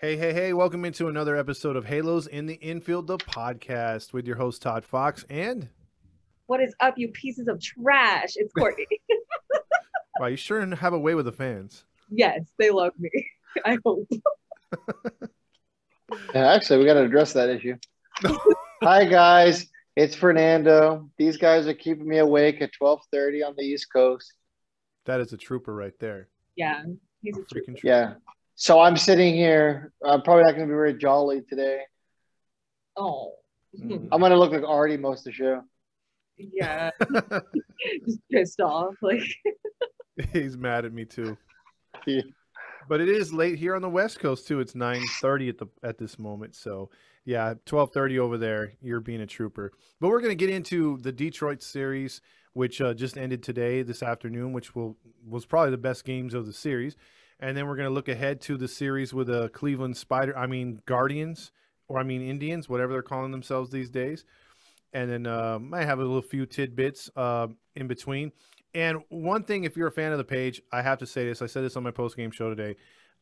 Hey, welcome into another episode of Halos in the Infield, the podcast with your host, Todd Fox, and... What is up, you pieces of trash? It's Courtney. Wow, you sure have a way with the fans. Yes, they love me. I hope. Yeah, actually, we got to address that issue. Hi, guys. It's Fernando. These guys are keeping me awake at 12:30 on the East Coast. That is a trooper right there. Yeah. He's a freaking trooper. Yeah. So I'm sitting here. I'm probably not going to be very jolly today. Oh. I'm going to look like Artie most of the show. Yeah. Just pissed off. Like. He's mad at me, too. Yeah. But it is late here on the West Coast, too. It's 9:30 at this moment. So, yeah, 12:30 over there. You're being a trooper. But we're going to get into the Detroit series, which just ended today, this afternoon, which was probably the best games of the series. And then we're going to look ahead to the series with the Guardians, or Indians, whatever they're calling themselves these days. And then I have a little few tidbits in between. And one thing, if you're a fan of the page, I have to say this. I said this on my post-game show today.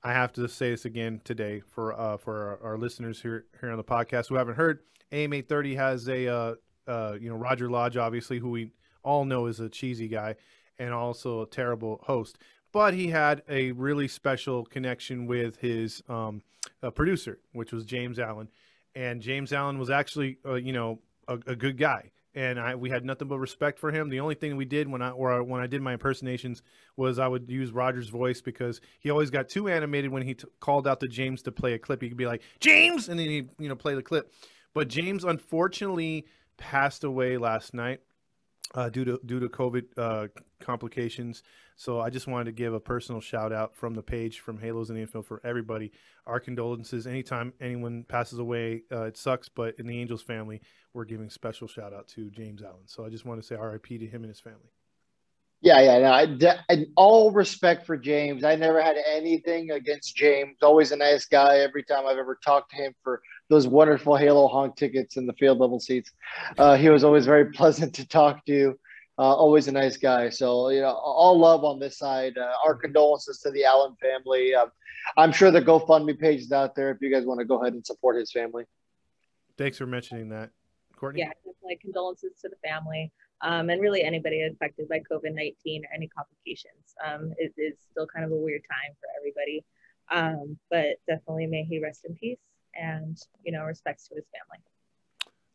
I have to say this again today for our listeners here on the podcast who haven't heard. AM 830 has a, Roger Lodge, obviously, who we all know is a cheesy guy and also a terrible host. But he had a really special connection with his producer, which was James Allen. And James Allen was actually, a good guy. And we had nothing but respect for him. The only thing we did when I did my impersonations was I would use Roger's voice because he always got too animated when he called out to James to play a clip. He could be like, James! And then he'd play the clip. But James, unfortunately, passed away last night. Due to COVID complications. So I just wanted to give a personal shout out from the page, from Halos in the Infield, for everybody. Our condolences. Anytime anyone passes away, it sucks. But in the Angels family, we're giving special shout out to James Allen. So I just want to say RIP to him and his family. Yeah. No, all respect for James. I never had anything against James. Always a nice guy. Every time I've ever talked to him for those wonderful Halo honk tickets in the field level seats. He was always very pleasant to talk to. Always a nice guy. So, all love on this side. Our condolences to the Allen family. I'm sure the GoFundMe page is out there if you guys want to go ahead and support his family. Thanks for mentioning that, Courtney. Yeah, definitely condolences to the family. And really anybody affected by COVID-19 or any complications. It is still kind of a weird time for everybody. But definitely may he rest in peace. And respects to his family.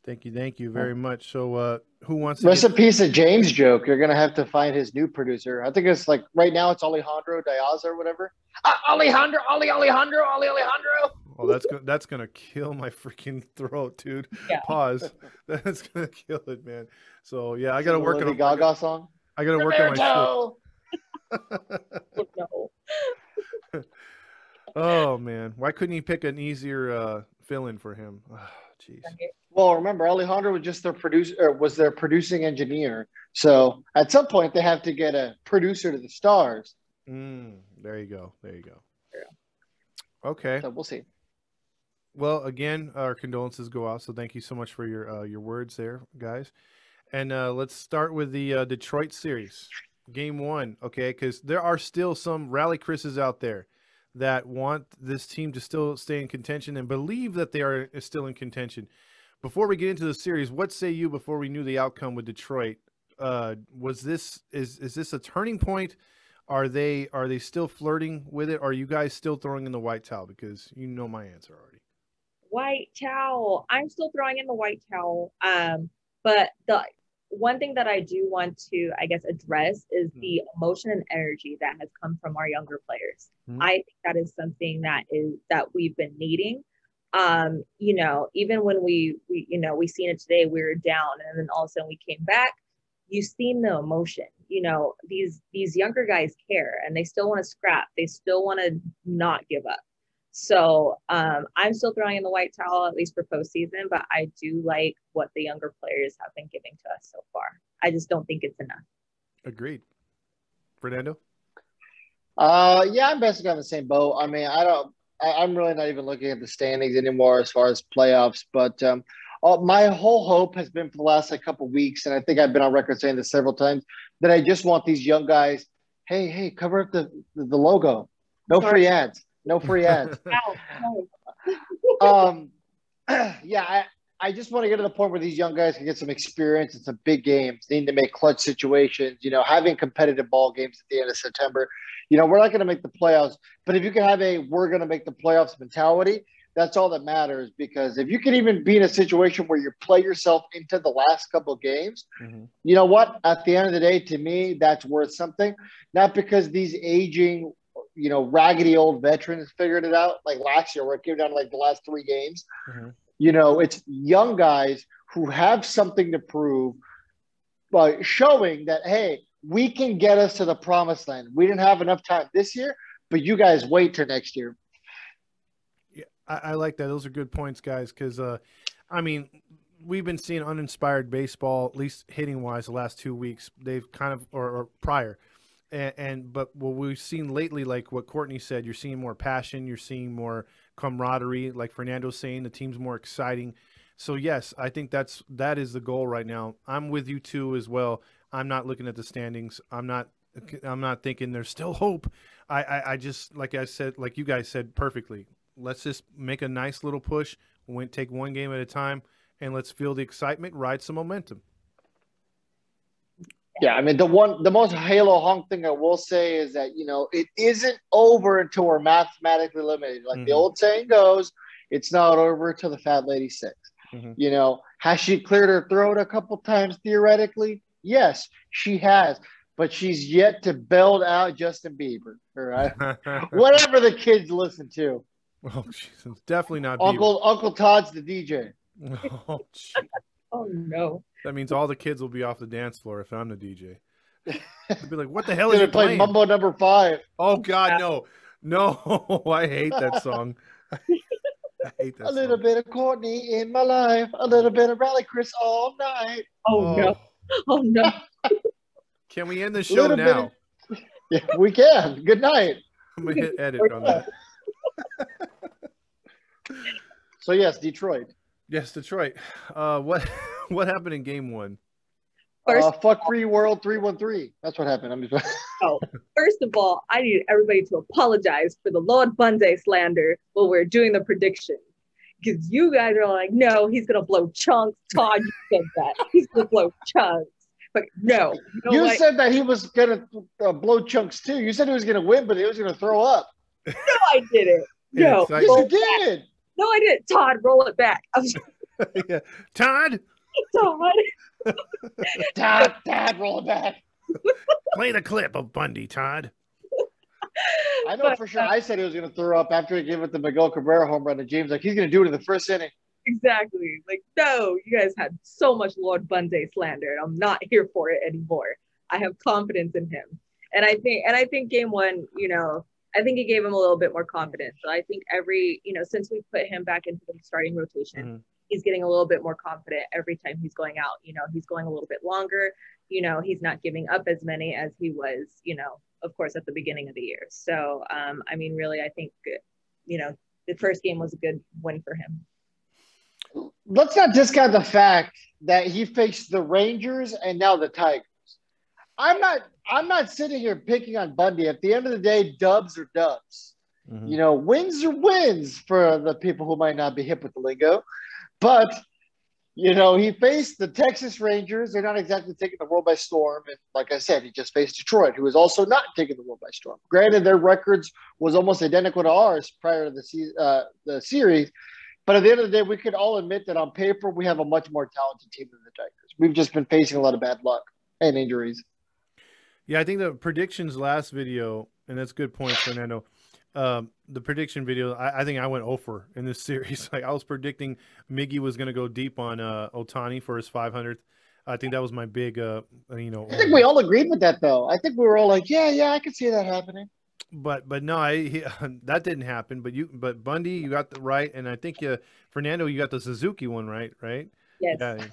Thank you very much. So who wants to piece of James joke? You're gonna have to find his new producer. I think it's like right now it's Alejandro Diaz or whatever. Alejandro. Oh, that's gonna kill my freaking throat, dude. Yeah. Pause. That's gonna kill it, man. So yeah, I gotta work on the Gaga song. I gotta work on my shit. No. Oh, man. Why couldn't he pick an easier fill-in for him? Oh, jeez. Well, remember, Alejandro was just their producing engineer. So at some point, they have to get a producer to the stars. There you go. Yeah. Okay. So we'll see. Well, again, our condolences go out. So thank you so much for your words there, guys. And let's start with the Detroit series. Game one, okay? Because there are still some rally Chris's out there that want this team to still stay in contention and believe that they are still in contention. Before we get into the series, what say you before we knew the outcome with Detroit? Is this a turning point? Are they still flirting with it? Are you guys still throwing in the white towel? Because you know my answer already. White towel. I'm still throwing in the white towel. But the one thing that I do want to, I guess, address is the emotion and energy that has come from our younger players. Mm-hmm. I think that is something that we've been needing. Even when we seen it today, we were down and then all of a sudden we came back, you've seen the emotion, these younger guys care and they still want to scrap. They still want to not give up. So I'm still throwing in the white towel, at least for postseason, but I do like what the younger players have been giving to us so far. I just don't think it's enough. Agreed. Fernando? Yeah, I'm basically on the same boat. I mean, I'm really not even looking at the standings anymore as far as playoffs, but my whole hope has been for the last couple of weeks, and I think I've been on record saying this several times, that I just want these young guys, hey, cover up the logo. No free ads. No free ads. Yeah, I just want to get to the point where these young guys can get some experience in some big games. They need to make clutch situations, you know, having competitive ball games at the end of September. You know, we're not going to make the playoffs, but if you can have a we're going to make the playoffs mentality, that's all that matters, because if you can even be in a situation where you play yourself into the last couple of games, you know what? At the end of the day, to me, that's worth something. Not because these aging, you know, raggedy old veterans figured it out. Like last year, where it came down to like the last three games. You know, it's young guys who have something to prove by showing that, hey, we can get us to the promised land. We didn't have enough time this year, but you guys wait till next year. Yeah, I like that. Those are good points, guys, because, I mean, we've been seeing uninspired baseball, at least hitting-wise, the last 2 weeks. They've kind of – or prior. But what we've seen lately, like what Courtney said, you're seeing more passion, you're seeing more camaraderie, like Fernando's saying, the team's more exciting. So yes, I think that is the goal right now. I'm with you too as well. I'm not looking at the standings. I'm not thinking there's still hope. I just, like I said, like you guys said perfectly, let's just make a nice little push, take one game at a time, and let's feel the excitement, ride some momentum. Yeah, I mean, the most halo-hunk thing I will say is that, you know, it isn't over until we're mathematically eliminated. Like the old saying goes, it's not over till the fat lady sings. You know, has she cleared her throat a couple times theoretically? Yes, she has. But she's yet to belt out Justin Bieber, all right? Whatever the kids listen to. Oh, Jesus. Definitely not Bieber. Uncle Todd's the DJ. Oh, jeez. Oh, no. That means all the kids will be off the dance floor if I'm the DJ. They'll be like, what the hell is it playing? Mumbo No. 5. Oh, God, no. No, I hate that song. I hate that song. A little bit of Courtney in my life. A little bit of Rally Chris all night. Oh, no. Oh, no. Can we end the show now? Yeah, we can. Good night. I'm going to hit edit on that. So, yes, Detroit. Yes, Detroit. What happened in game one? Fuck free world 313. That's what happened. First of all, I need everybody to apologize for the Lord Bundy slander when we're doing the prediction. Because you guys are like, no, he's going to blow chunks. Todd, you said that. He's going to blow chunks. But no. You said that he was going to blow chunks too. You said he was going to win, but he was going to throw up. No, I didn't. No. Yes, you did. No, I didn't. Todd, roll it back. Yeah. Todd? Todd, roll it back. Play the clip of Bundy, Todd. I know for sure I said he was going to throw up after he gave it the Miguel Cabrera home run to James. Like, he's going to do it in the first inning. Exactly. Like, no, you guys had so much Lord Bundy slander, and I'm not here for it anymore. I have confidence in him. And I think game one, you know, I think it gave him a little bit more confidence. So I think since we put him back into the starting rotation, he's getting a little bit more confident every time he's going out. You know, he's going a little bit longer. You know, he's not giving up as many as he was, you know, of course, at the beginning of the year. So, I mean, really, I think, you know, the first game was a good win for him. Let's not discount the fact that he faced the Rangers and now the Tigers. I'm not sitting here picking on Bundy. At the end of the day, dubs are dubs. You know, wins are wins for the people who might not be hip with the lingo. But, you know, he faced the Texas Rangers. They're not exactly taking the world by storm. And like I said, he just faced Detroit, who is also not taking the world by storm. Granted, their records was almost identical to ours prior to the series. But at the end of the day, we could all admit that on paper, we have a much more talented team than the Tigers. We've just been facing a lot of bad luck and injuries. Yeah, I think the predictions last video, and that's a good point, Fernando. The prediction video, I think I went 0 for in this series. Like, I was predicting Miggy was going to go deep on Ohtani for his 500th. I think that was my big, you know. I think we all agreed with that, though. I think we were all like, yeah, I could see that happening. But no, that didn't happen. But Bundy, you got the right, and I think Fernando, you got the Suzuki one right? Yes. Yeah, so,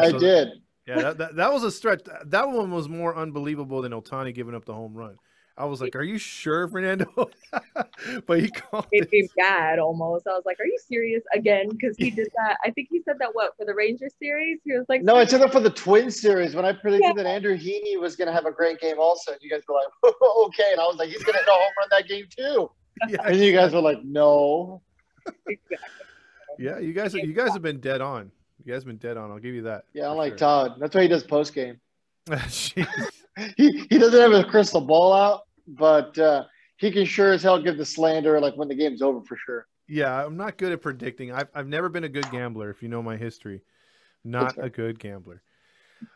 I did. Yeah, that was a stretch. That one was more unbelievable than Ohtani giving up the home run. I was like, are you sure, Fernando? But he called it. It made me mad almost. I was like, are you serious again? Because he did that. I think he said that, for the Rangers series? He was like, no, I said that for the Twins series when I predicted that Andrew Heaney was going to have a great game also. You guys were like, okay. And I was like, he's going to hit a home run that game too. Yeah. And you guys were like, no. Exactly. Yeah, you guys have been dead on. You guys have been dead on. I'll give you that. Yeah, I like Todd. That's why he does post game. he doesn't have a crystal ball out, but he can sure as hell give the slander like when the game's over for sure. Yeah, I'm not good at predicting. I've never been a good gambler, if you know my history. Not a good gambler.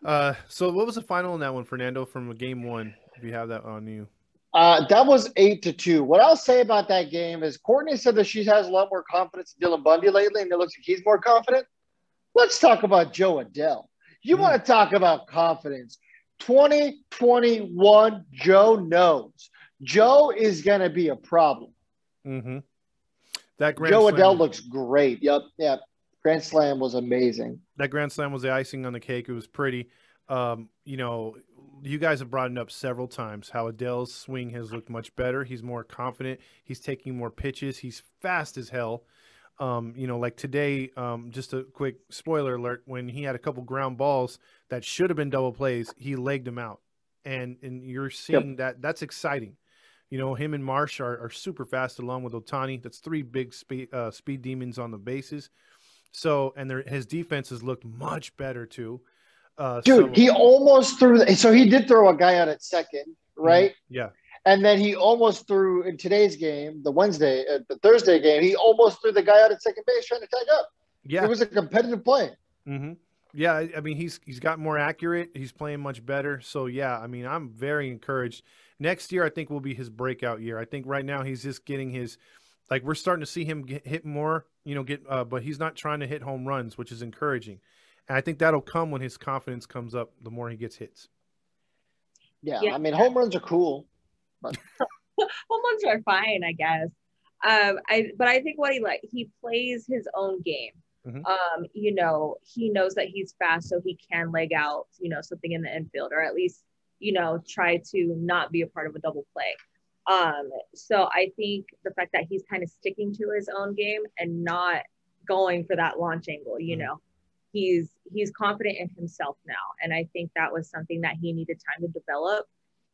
So what was the final in that one, Fernando, from game one, if you have that on you? That was 8-2. What I'll say about that game is Courtney said that she has a lot more confidence in Dylan Bundy lately, and it looks like he's more confident. Let's talk about Joe Adell. You want to talk about confidence. 2021, Joe knows. Joe is going to be a problem. Mm-hmm. That grand Joe Adell looks great. Yep. Grand Slam was amazing. That Grand Slam was the icing on the cake. It was pretty. You guys have brought it up several times how Adell's swing has looked much better. He's more confident. He's taking more pitches. He's fast as hell. Like today, just a quick spoiler alert, when he had a couple ground balls that should have been double plays, he legged them out. And you're seeing that. That's exciting. You know, him and Marsh are super fast along with Ohtani. That's three big speed demons on the bases. So, and his defense has looked much better too. He almost threw – so he did throw a guy out at second, right? Yeah. And then he almost threw – in today's game, the Thursday game, he almost threw the guy out at second base trying to tag up. Yeah. It was a competitive play. Mm-hmm. Yeah, I mean, he's got more accurate. He's playing much better. So, yeah, I mean, I'm very encouraged. Next year, I think, will be his breakout year. I think right now he's just getting his – like we're starting to see him hit more, but he's not trying to hit home runs, which is encouraging. And I think that'll come when his confidence comes up the more he gets hits. Yeah. I mean, home runs are cool. But... home runs are fine, I guess. But I think what he plays his own game. Mm-hmm. He knows that he's fast, so he can leg out, something in the infield, or at least, try to not be a part of a double play. So I think the fact that he's kind of sticking to his own game and not going for that launch angle, you know. He's confident in himself now. And I think that was something that he needed time to develop.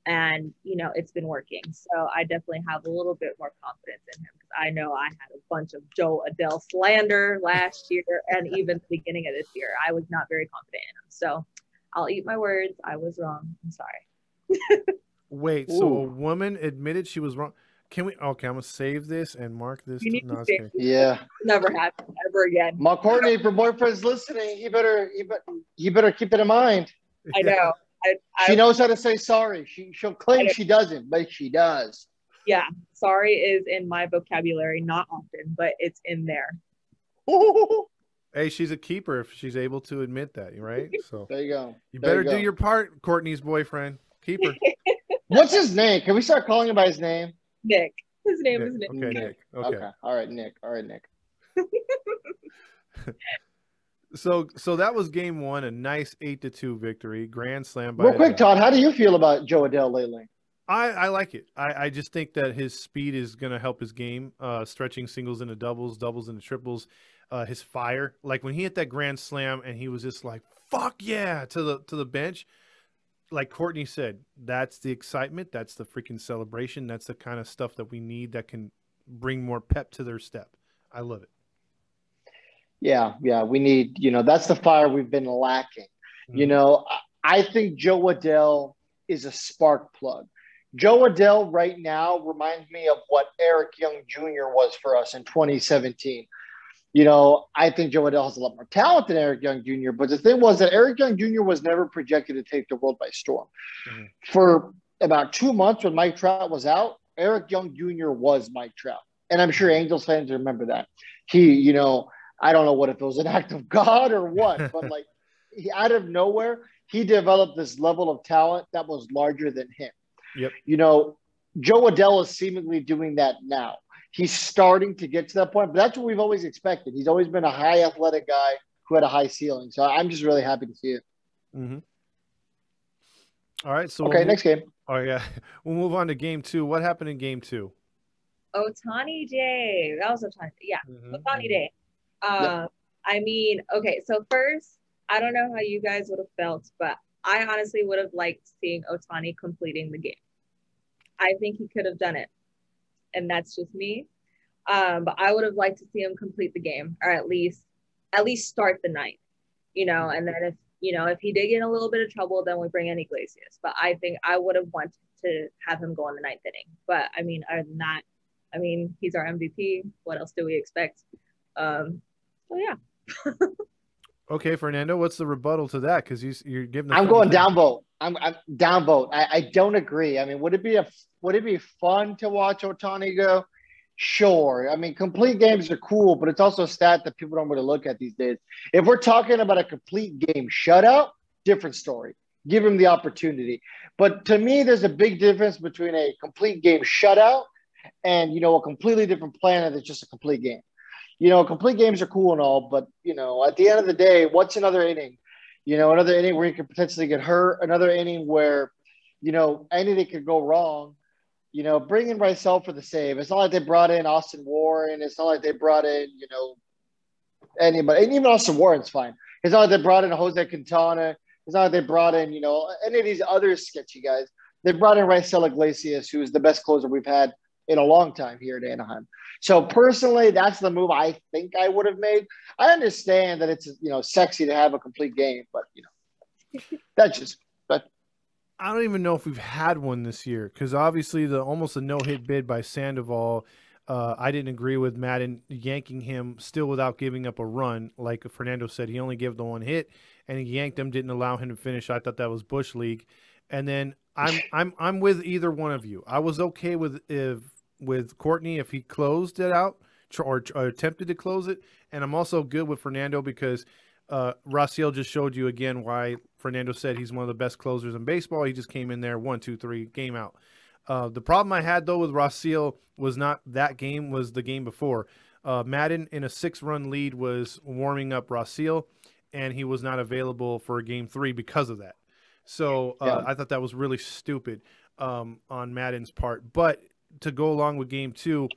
And, it's been working. So I definitely have a little bit more confidence in him, because I know I had a bunch of Joe Adell slander last year and even the beginning of this year. I was not very confident in him. So I'll eat my words. I was wrong. I'm sorry. Wait, so a woman admitted she was wrong. Can we? Okay, I'm gonna save this and mark this. Yeah, never happen ever again. My Courtney, if your boyfriend's listening, you better keep it in mind. I know. She knows how to say sorry. She'll claim she doesn't, but she does. Yeah, sorry is in my vocabulary, not often, but it's in there. Hey, she's a keeper if she's able to admit that, right? So there you go. You better do your part, Courtney's boyfriend, keeper. What's his name? Can we start calling him by his name? Nick. His name is Nick. Okay, Nick. Okay. All right, Nick. So that was game one, a nice 8-2 victory. Grand slam by Adell. Real quick, Todd, how do you feel about Joe Adell lately? I like it. I just think that his speed is going to help his game, stretching singles into doubles, doubles into triples, his fire. Like when he hit that grand slam and he was just like, fuck yeah, to the bench. Like Courtney said, that's the excitement. That's the freaking celebration. That's the kind of stuff that we need that can bring more pep to their step. I love it. Yeah. We need, that's the fire we've been lacking. Mm-hmm. I think Joe Adell is a spark plug. Joe Adell right now reminds me of what Eric Young Jr. was for us in 2017. I think Joe Adell has a lot more talent than Eric Young Jr., but the thing was that Eric Young Jr. was never projected to take the world by storm. Mm-hmm. For about 2 months when Mike Trout was out, Eric Young Jr. was Mike Trout. And I'm sure Angels fans remember that. He, I don't know what if it was an act of God or what, but out of nowhere, he developed this level of talent that was larger than him. Yep. Joe Adell is seemingly doing that now. He's starting to get to that point, but that's what we've always expected. He's always been a high athletic guy who had a high ceiling. So I'm just really happy to see it. Mm-hmm. All right. So next game. Oh yeah, we'll move on to game two. What happened in game two? Ohtani Day. That was Ohtani. Yeah, mm-hmm. Ohtani Day. I mean, okay. So first, I don't know how you guys would have felt, but I honestly would have liked seeing Ohtani completing the game. I think he could have done it. and that's just me. But I would have liked to see him complete the game, or at least start the night, you know. And then if he did get in a little bit of trouble, then we bring in Iglesias. But I think I would have wanted to have him go in the ninth inning. But I mean, other than that, I mean, he's our MVP. What else do we expect? So yeah. Okay, Fernando, what's the rebuttal to that? Because you're giving. I'm going downvote. I'm downvote. I don't agree. I mean, would it be fun to watch Ohtani go? Sure. I mean, complete games are cool, but it's also a stat that people don't really look at these days. If we're talking about a complete game shutout, different story. Give him the opportunity. But to me, there's a big difference between a complete game shutout and, you know, a completely different plan that's just a complete game. You know, complete games are cool and all, but, you know, at the end of the day, what's another inning? You know, another inning where you could potentially get hurt, another inning where, you know, anything could go wrong. You know, bring in Raisel for the save. It's not like they brought in Austin Warren. It's not like they brought in, you know, anybody. And even Austin Warren's fine. It's not like they brought in Jose Quintana. It's not like they brought in, you know, any of these other sketchy guys. They brought in Raisel Iglesias, who is the best closer we've had in a long time here at Anaheim. So personally, that's the move I think I would have made. I understand that it's, you know, sexy to have a complete game, but, you know, that's just – I don't even know if we've had one this year, because obviously almost a no-hit bid by Sandoval. I didn't agree with Madden yanking him still without giving up a run. Like Fernando said, he only gave the one hit, and he yanked him, didn't allow him to finish. I thought that was Bush League. And then I'm with either one of you. I was okay with Courtney if he closed it out or attempted to close it, and I'm also good with Fernando because Raisel just showed you again why Fernando said he's one of the best closers in baseball. He just came in there, 1, 2, 3, game out. The problem I had, though, with Raisel was not that game, was the game before. Madden, in a 6-run lead, was warming up Raisel, and he was not available for game 3 because of that. So I thought that was really stupid on Madden's part. But to go along with game 2,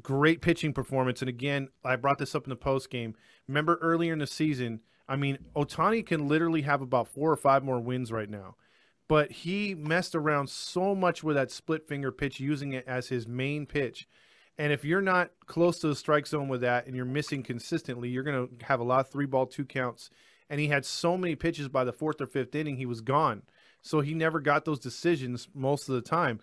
great pitching performance. And again, I brought this up in the post game. Remember earlier in the season, I mean, Ohtani can literally have about 4 or 5 more wins right now, but he messed around so much with that split finger pitch, using it as his main pitch. And if you're not close to the strike zone with that and you're missing consistently, you're going to have a lot of 3-ball, 2 counts. And he had so many pitches by the 4th or 5th inning, he was gone. So he never got those decisions most of the time.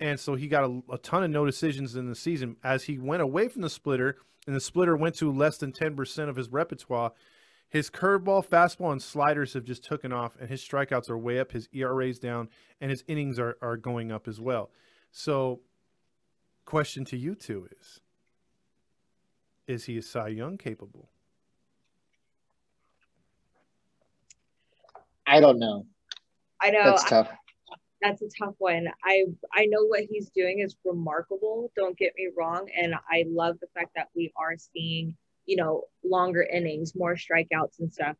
And so he got a ton of no decisions in the season as he went away from the splitter, and the splitter went to less than 10% of his repertoire. His curveball, fastball, and sliders have just taken off, and his strikeouts are way up, his ERA's down, and his innings are going up as well. So question to you two is he a Cy Young capable? I don't know. I know. That's tough. That's a tough one. I know what he's doing is remarkable. Don't get me wrong. And I love the fact that we are seeing, you know, longer innings, more strikeouts and stuff.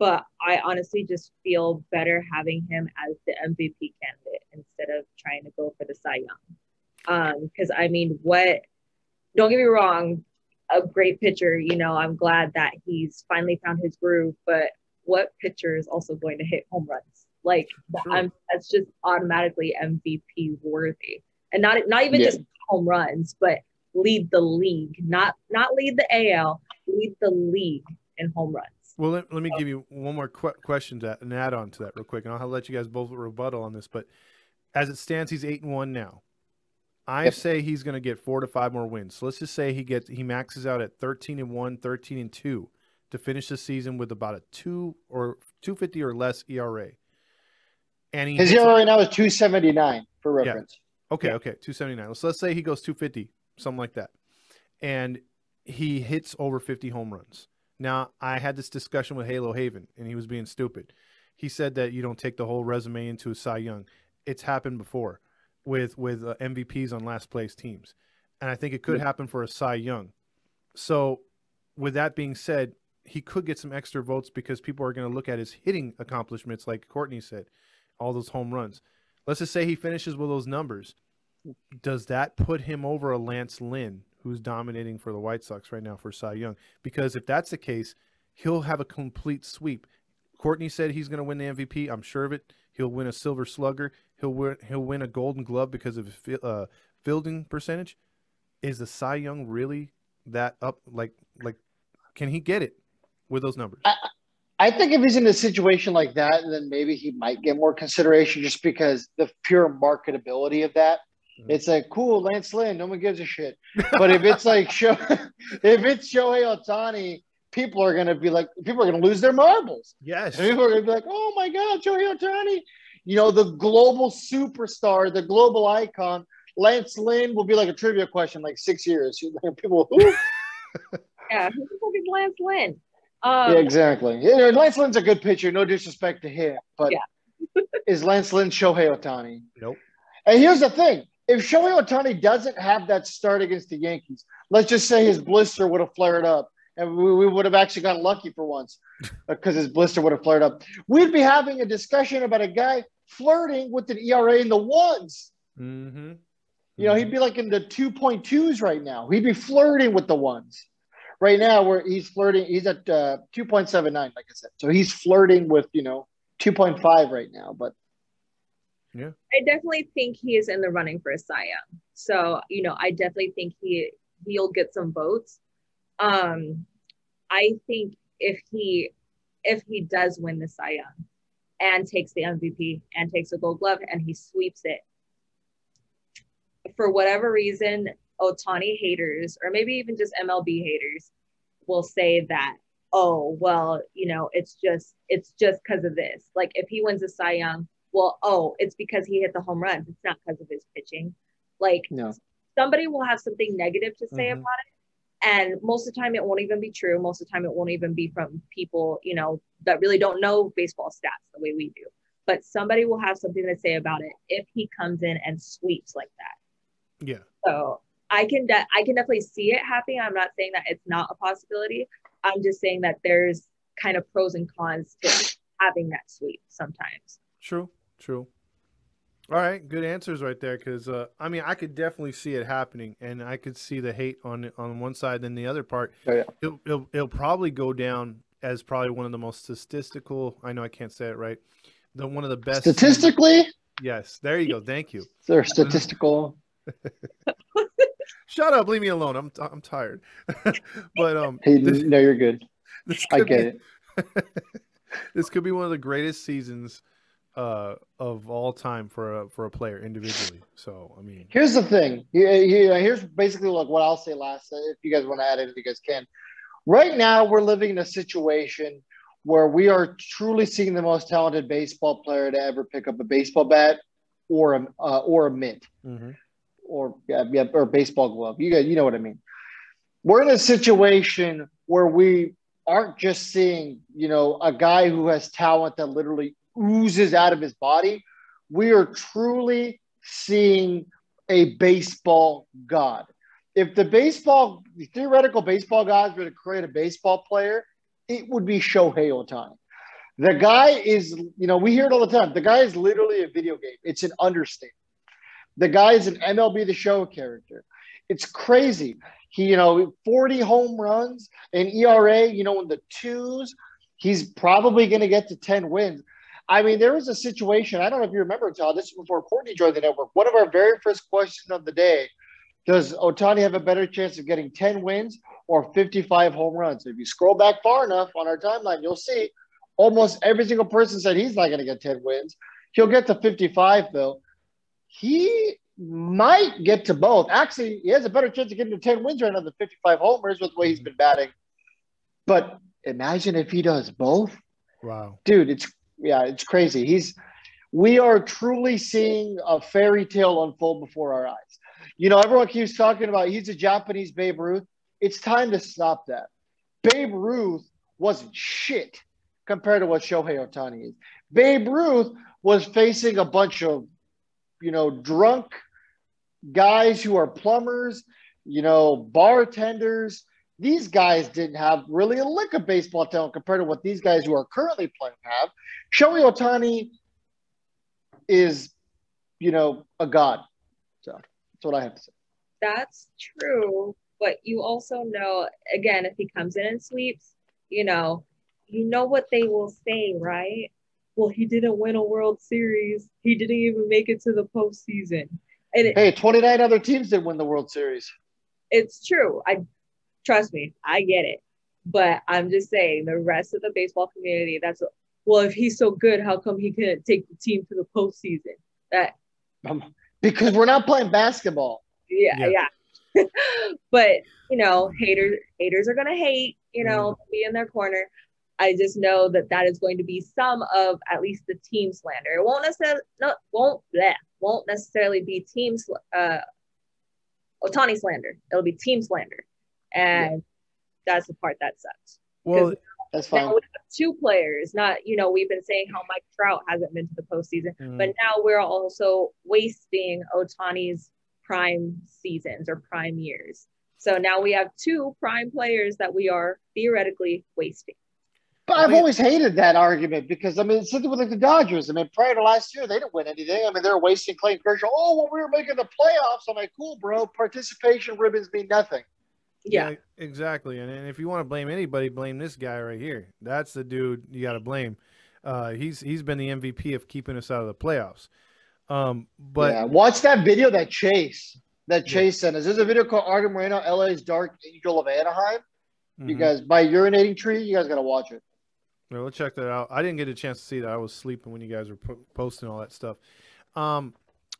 But I honestly just feel better having him as the MVP candidate instead of trying to go for the Cy Young. Because, I mean, don't get me wrong, a great pitcher. You know, I'm glad that he's finally found his groove. But what pitcher is also going to hit home runs? Like, sure. That's just automatically MVP worthy, and not even just home runs, but lead the league. Not lead the AL, lead the league in home runs. Well, let me give you one more question to an add-on to that real quick, and I'll let you guys both rebuttal on this. But as it stands, he's 8-1 now. I say he's going to get 4 to 5 more wins. So let's just say he maxes out at 13-1, 13-2 to finish the season with about a 2.50 or less ERA. And his ERA right now is 2.79 for reference. Yeah. Okay, 2.79. So let's say he goes 2.50, something like that, and he hits over 50 home runs. Now, I had this discussion with Halo Haven, and he was being stupid. He said that you don't take the whole resume into a Cy Young. It's happened before with MVPs on last place teams, and I think it could happen for a Cy Young. So, with that being said, he could get some extra votes because people are going to look at his hitting accomplishments, like Courtney said. All those home runs. Let's just say he finishes with those numbers. Does that put him over a Lance Lynn, who's dominating for the White Sox right now for Cy Young? Because if that's the case, he'll have a complete sweep. Courtney said he's going to win the MVP. I'm sure of it. He'll win a Silver Slugger. He'll win a Golden Glove because of fielding percentage. Is the Cy Young really that up? Like, can he get it with those numbers? I think if he's in a situation like that, then maybe he might get more consideration just because the pure marketability of that. Mm-hmm. It's like, cool, Lance Lynn, no one gives a shit. But if it's like, if it's Shohei Ohtani, people are going to be like, people are going to lose their marbles. Yes. And people are going to be like, oh my God, Shohei Ohtani. You know, the global superstar, the global icon. Lance Lynn will be like a trivia question, like 6 years. People, who? Yeah, who the fuck is Lance Lynn? Yeah, exactly. Yeah, Lance Lynn's a good pitcher. No disrespect to him, but yeah. Is Lance Lynn Shohei Ohtani? Nope. And here's the thing: if Shohei Ohtani doesn't have that start against the Yankees, let's just say his blister would have flared up, and we would have actually gotten lucky for once because his blister would have flared up. We'd be having a discussion about a guy flirting with an ERA in the ones. Mm-hmm. You know, he'd be like in the 2.2s right now. He'd be flirting with the ones. Right now, where he's flirting, he's at 2.79, like I said. So he's flirting with, you know, 2.5 right now. But yeah, I definitely think he is in the running for a Cy Young. So, you know, I definitely think he'll get some votes. I think if he does win the Cy Young and takes the MVP and takes a Gold Glove and he sweeps it, for whatever reason, Ohtani haters, or maybe even just MLB haters, will say that, oh, well, you know, it's just because of this. Like, if he wins a Cy Young, well, oh, it's because he hit the home runs. It's not because of his pitching. Like, no. Somebody will have something negative to say about it. And most of the time, it won't even be true. Most of the time, it won't even be from people, you know, that really don't know baseball stats the way we do. But somebody will have something to say about it if he comes in and sweeps like that. Yeah. So I can definitely see it happening. I'm not saying that it's not a possibility. I'm just saying that there's kind of pros and cons to having that sweep sometimes. True. All right, good answers right there. Because I mean, I could definitely see it happening, and I could see the hate on one side, then the other part. Oh, yeah. It'll probably go down as probably one of the most statistical. I know I can't say it right. One of the best statistically. Yes, there you go. Thank you. They're statistical. Shut up! Leave me alone. I'm tired. But hey, no, you're good. I get it. This could be one of the greatest seasons of all time for a player individually. So I mean, here's the thing. Here's basically like what I'll say last. If you guys want to add it, if you guys can. Right now, we're living in a situation where we are truly seeing the most talented baseball player to ever pick up a baseball bat or a mitt. Mm-hmm. Or baseball glove. You know what I mean. We're in a situation where we aren't just seeing, you know, a guy who has talent that literally oozes out of his body. We are truly seeing a baseball god. If the theoretical baseball gods were to create a baseball player, it would be Shohei Ohtani. The guy is, you know, we hear it all the time. The guy is literally a video game. It's an understatement. The guy is an MLB The Show character. It's crazy. He, you know, 40 home runs, an ERA, you know, in the 2s. He's probably going to get to 10 wins. I mean, there was a situation. I don't know if you remember, Todd. This is before Courtney joined the network. One of our very first questions of the day, does Ohtani have a better chance of getting 10 wins or 55 home runs? If you scroll back far enough on our timeline, you'll see almost every single person said he's not going to get 10 wins. He'll get to 55, though. He might get to both. Actually, he has a better chance of getting to 10 wins right now than 55 homers with the way he's been batting. But imagine if he does both. Wow. Dude, it's crazy. We are truly seeing a fairy tale unfold before our eyes. You know, everyone keeps talking about he's a Japanese Babe Ruth. It's time to stop that. Babe Ruth wasn't shit compared to what Shohei Ohtani is. Babe Ruth was facing a bunch of, you know, drunk guys who are plumbers, you know, bartenders. These guys didn't have really a lick of baseball talent compared to what these guys who are currently playing have. Shohei Ohtani is, you know, a god. So that's what I have to say. That's true. But you also know, again, if he comes in and sweeps, you know what they will say, right? Well, he didn't win a World Series. He didn't even make it to the postseason. And hey, 29 other teams did win the World Series. It's true. Trust me, I get it. But I'm just saying the rest of the baseball community, that's, well, if he's so good, how come he couldn't take the team to the postseason? Because we're not playing basketball. Yeah. But, you know, haters are going to hate, you know, be in their corner. I just know that is going to be some of at least the team slander. It won't necessarily be team Ohtani slander. It'll be team slander. And that's the part that sucks. Well, that's fine. Now we have two players, not, you know, we've been saying how Mike Trout hasn't been to the postseason, but now we're also wasting Ohtani's prime seasons or prime years. So now we have two prime players that we are theoretically wasting. But I've always hated that argument because, I mean, it's something with like the Dodgers. I mean, prior to last year, they didn't win anything. I mean, they were wasting Clayton Kershaw. Oh, well, we were making the playoffs. I'm like, cool, bro. Participation ribbons mean nothing. Yeah, exactly. And if you want to blame anybody, blame this guy right here. That's the dude you got to blame. He's been the MVP of keeping us out of the playoffs. Watch that video that Chase sent us. There's a video called Arden Moreno, LA's Dark Angel of Anaheim. You guys, by urinating tree, you guys got to watch it. Yeah, we'll check that out. I didn't get a chance to see that. I was sleeping when you guys were posting all that stuff.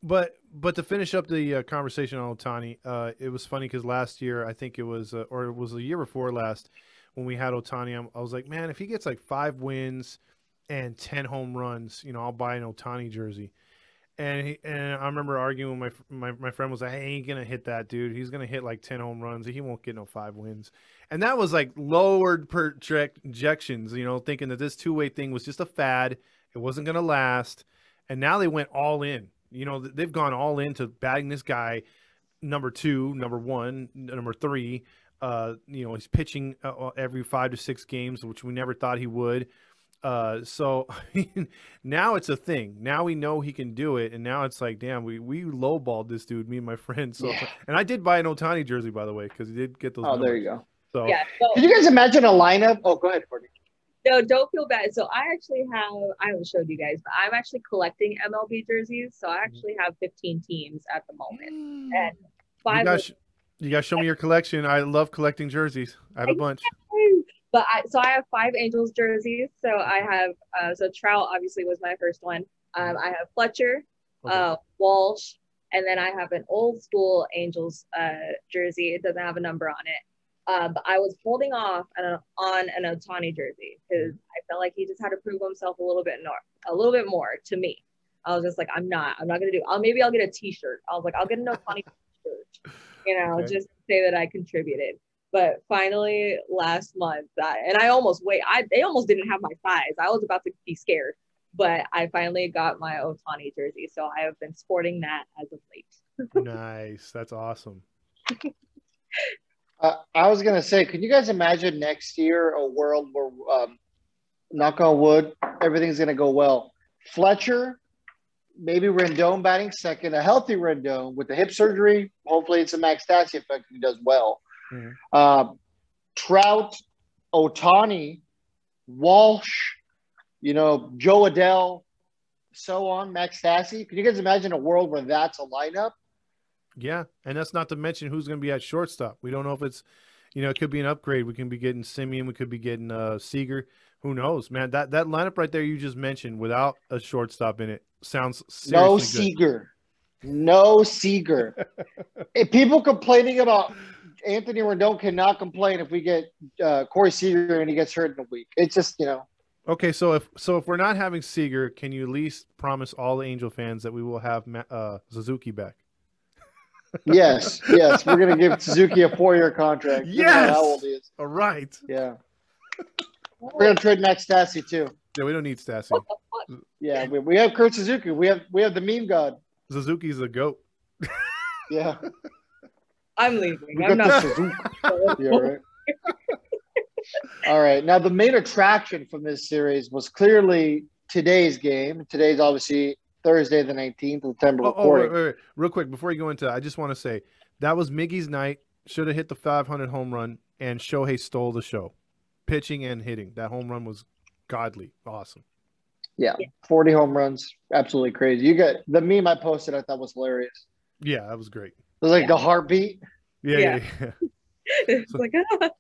But to finish up the conversation on Ohtani, it was funny because last year, I think it was, or it was the year before last, when we had Ohtani, I was like, man, if he gets like 5 wins and 10 home runs, you know, I'll buy an Ohtani jersey. And I remember arguing with my friend was like, hey, I ain't going to hit that, dude. He's going to hit like 10 home runs. He won't get no 5 wins. And that was like lowered projections, you know, thinking that this two-way thing was just a fad. It wasn't going to last. And now they went all in. You know, they've gone all into batting this guy number 2, number 1, number 3. You know, he's pitching every 5 to 6 games, which we never thought he would. So now it's a thing. Now we know he can do it. And now it's like, damn, we lowballed this dude, me and my friend. So, and I did buy an Ohtani jersey, by the way, because he did get those. Oh, numbers. There you go. So, could you guys imagine a lineup? Oh, go ahead, Courtney. No, don't feel bad. So I haven't showed you guys, but I'm actually collecting MLB jerseys. So I actually have 15 teams at the moment. And 5 you guys show me your collection. I love collecting jerseys. I have a bunch. But I have 5 Angels jerseys. So I have, Trout obviously was my first one. I have Fletcher, Walsh, and then I have an old school Angels jersey. It doesn't have a number on it. But I was holding off on an Ohtani jersey because I felt like he just had to prove himself a little bit more to me. I was just like, I'm not going to do it. Maybe I'll get a t-shirt. I was like, I'll get an Ohtani t-shirt, you know, just to say that I contributed. But finally last month, and I almost, they almost didn't have my size. I was about to be scared, but I finally got my Ohtani jersey. So I have been sporting that as of late. Nice. That's awesome. I was going to say, can you guys imagine next year a world where, knock on wood, everything's going to go well? Fletcher, maybe Rendon batting second, a healthy Rendon with the hip surgery. Hopefully it's a Max Stassi effect if he does well. Trout, Ohtani, Walsh, you know, Joe Adell, so on, Max Stassi. Can you guys imagine a world where that's a lineup? Yeah, and that's not to mention who's going to be at shortstop. We don't know if it's, you know, it could be an upgrade. We can be getting Simeon. We could be getting Seager. Who knows, man? That lineup right there you just mentioned without a shortstop in it sounds seriously good. No Seager. If people complaining about Anthony Rendon cannot complain if we get Corey Seager and he gets hurt in a week. It's just, you know. Okay, so if we're not having Seager, can you at least promise all the Angel fans that we will have Suzuki back? Yes. We're going to give Suzuki a 4-year contract. Yes. How old he is. All right. Yeah. We're going to trade Max Stassi, too. Yeah, we don't need Stassi. Yeah, we have Kurt Suzuki. We have the meme god. Suzuki's the GOAT. Yeah. I'm leaving. I'm not Suzuki. Yeah, right. All right. Now, the main attraction from this series was clearly today's game. Today's obviously – Thursday the 19th, September. Wait. Real quick, before you go into that, I just want to say that was Miggy's night. Should have hit the 500 home run, and Shohei stole the show. Pitching and hitting. That home run was godly. Awesome. Yeah, 40 home runs. Absolutely crazy. You got the meme I posted I thought was hilarious. Yeah, that was great. It was like the heartbeat. Yeah. It's like, ah.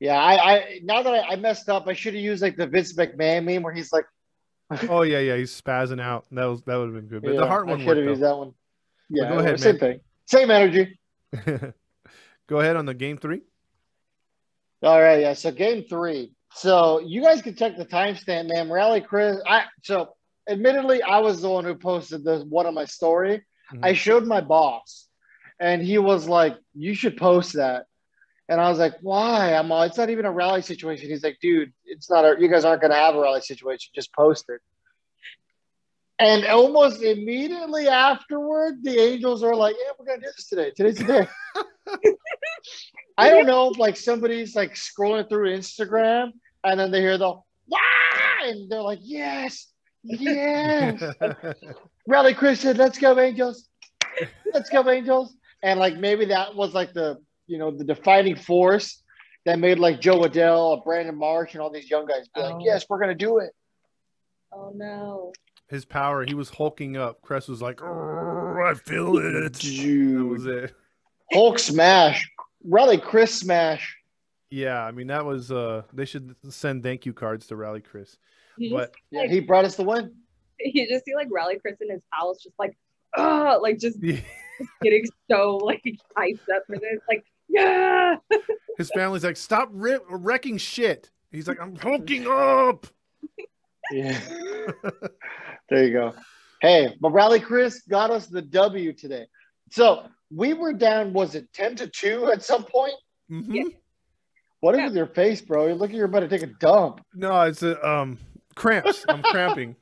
Yeah, I now that I messed up, I should have used like the Vince McMahon meme where he's like, oh yeah, he's spazzing out. That would have been good. But the heart one, I should have used that one. Yeah, well, go ahead, same thing, same energy. Go ahead on the game three. All right, yeah. So game three. So you guys can check the timestamp, man. Rally Chris. So admittedly, I was the one who posted this one on my story. Mm-hmm. I showed my boss, and he was like, "You should post that." And I was like, "Why?" I'm all, "It's not even a rally situation." He's like, "Dude, it's not. You guys aren't going to have a rally situation. Just post it." And almost immediately afterward, the Angels are like, "Yeah, we're going to do this today. Today's the day." I don't know if like somebody's like scrolling through Instagram and then they hear the "Wah!" and they're like, "Yes." Rally Chris said, "Let's go, Angels. Let's go, Angels." And like maybe that was like the defining force that made like Joe Adell, or Brandon Marsh, and all these young guys be like, "Yes, we're gonna do it." Oh no! His power. He was hulking up. Kress was like, "I feel it." Dude, that was it. Hulk smash, Rally Chris smash. Yeah, I mean that was. They should send thank you cards to Rally Chris. He brought us the win. You just see like Rally Chris in his house, just like, getting so like hyped up for this, like. Yeah. His family's like, "Stop wrecking shit." He's like, "I'm hulking up." Yeah. There you go. Hey, but Rally Chris got us the W today. So we were down, was it 10-2 at some point? Mm-hmm. Yeah. What is with your face, bro? You look like you're about to take a dump. No, it's cramps. I'm cramping.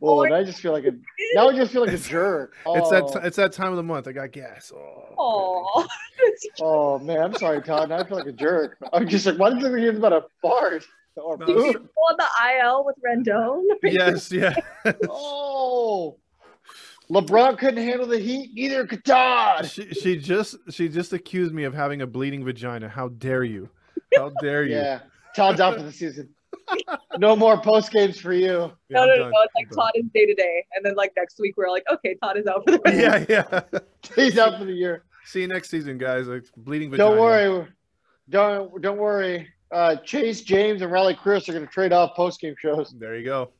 Well, I just feel like now I just feel like a jerk. It's that time of the month. I got gas. Oh man, I'm sorry, Todd. Now I feel like a jerk. I'm just like, why did you think about a fart? Did you go on the IL with Rendon? Yes, yeah. Oh, LeBron couldn't handle the heat. Neither could Todd. She just accused me of having a bleeding vagina. How dare you? How dare you? Yeah, Todd's out for the season. No more post games for you. Yeah, no. It's like Todd is day to day, and then like next week we're like, okay, Todd is out for the year. Yeah. He's out for the year. See you next season, guys. Like bleeding vagina. Don't worry. Don't worry. Chase, James, and Rally Chris are going to trade off post game shows. There you go.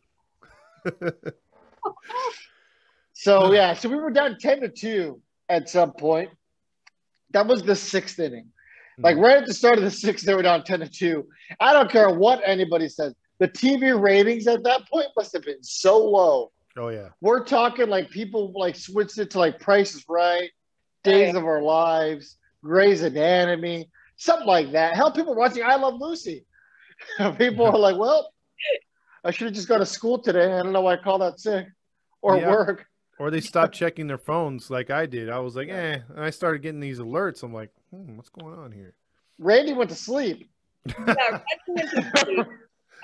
So we were down 10-2 at some point. That was the sixth inning. Like right at the start of the sixth, they were down 10-2. I don't care what anybody says. The TV ratings at that point must have been so low. Oh yeah, we're talking like people like switched it to like Price is Right, Days of Our Lives, Grey's Anatomy, something like that. Hell, people were watching I Love Lucy. People are like, "Well, I should have just gone to school today. I don't know why I called out sick or work." Or they stopped checking their phones like I did. I was like, eh. And I started getting these alerts. I'm like, what's going on here? Randy went to sleep. Yeah, Randy went to sleep.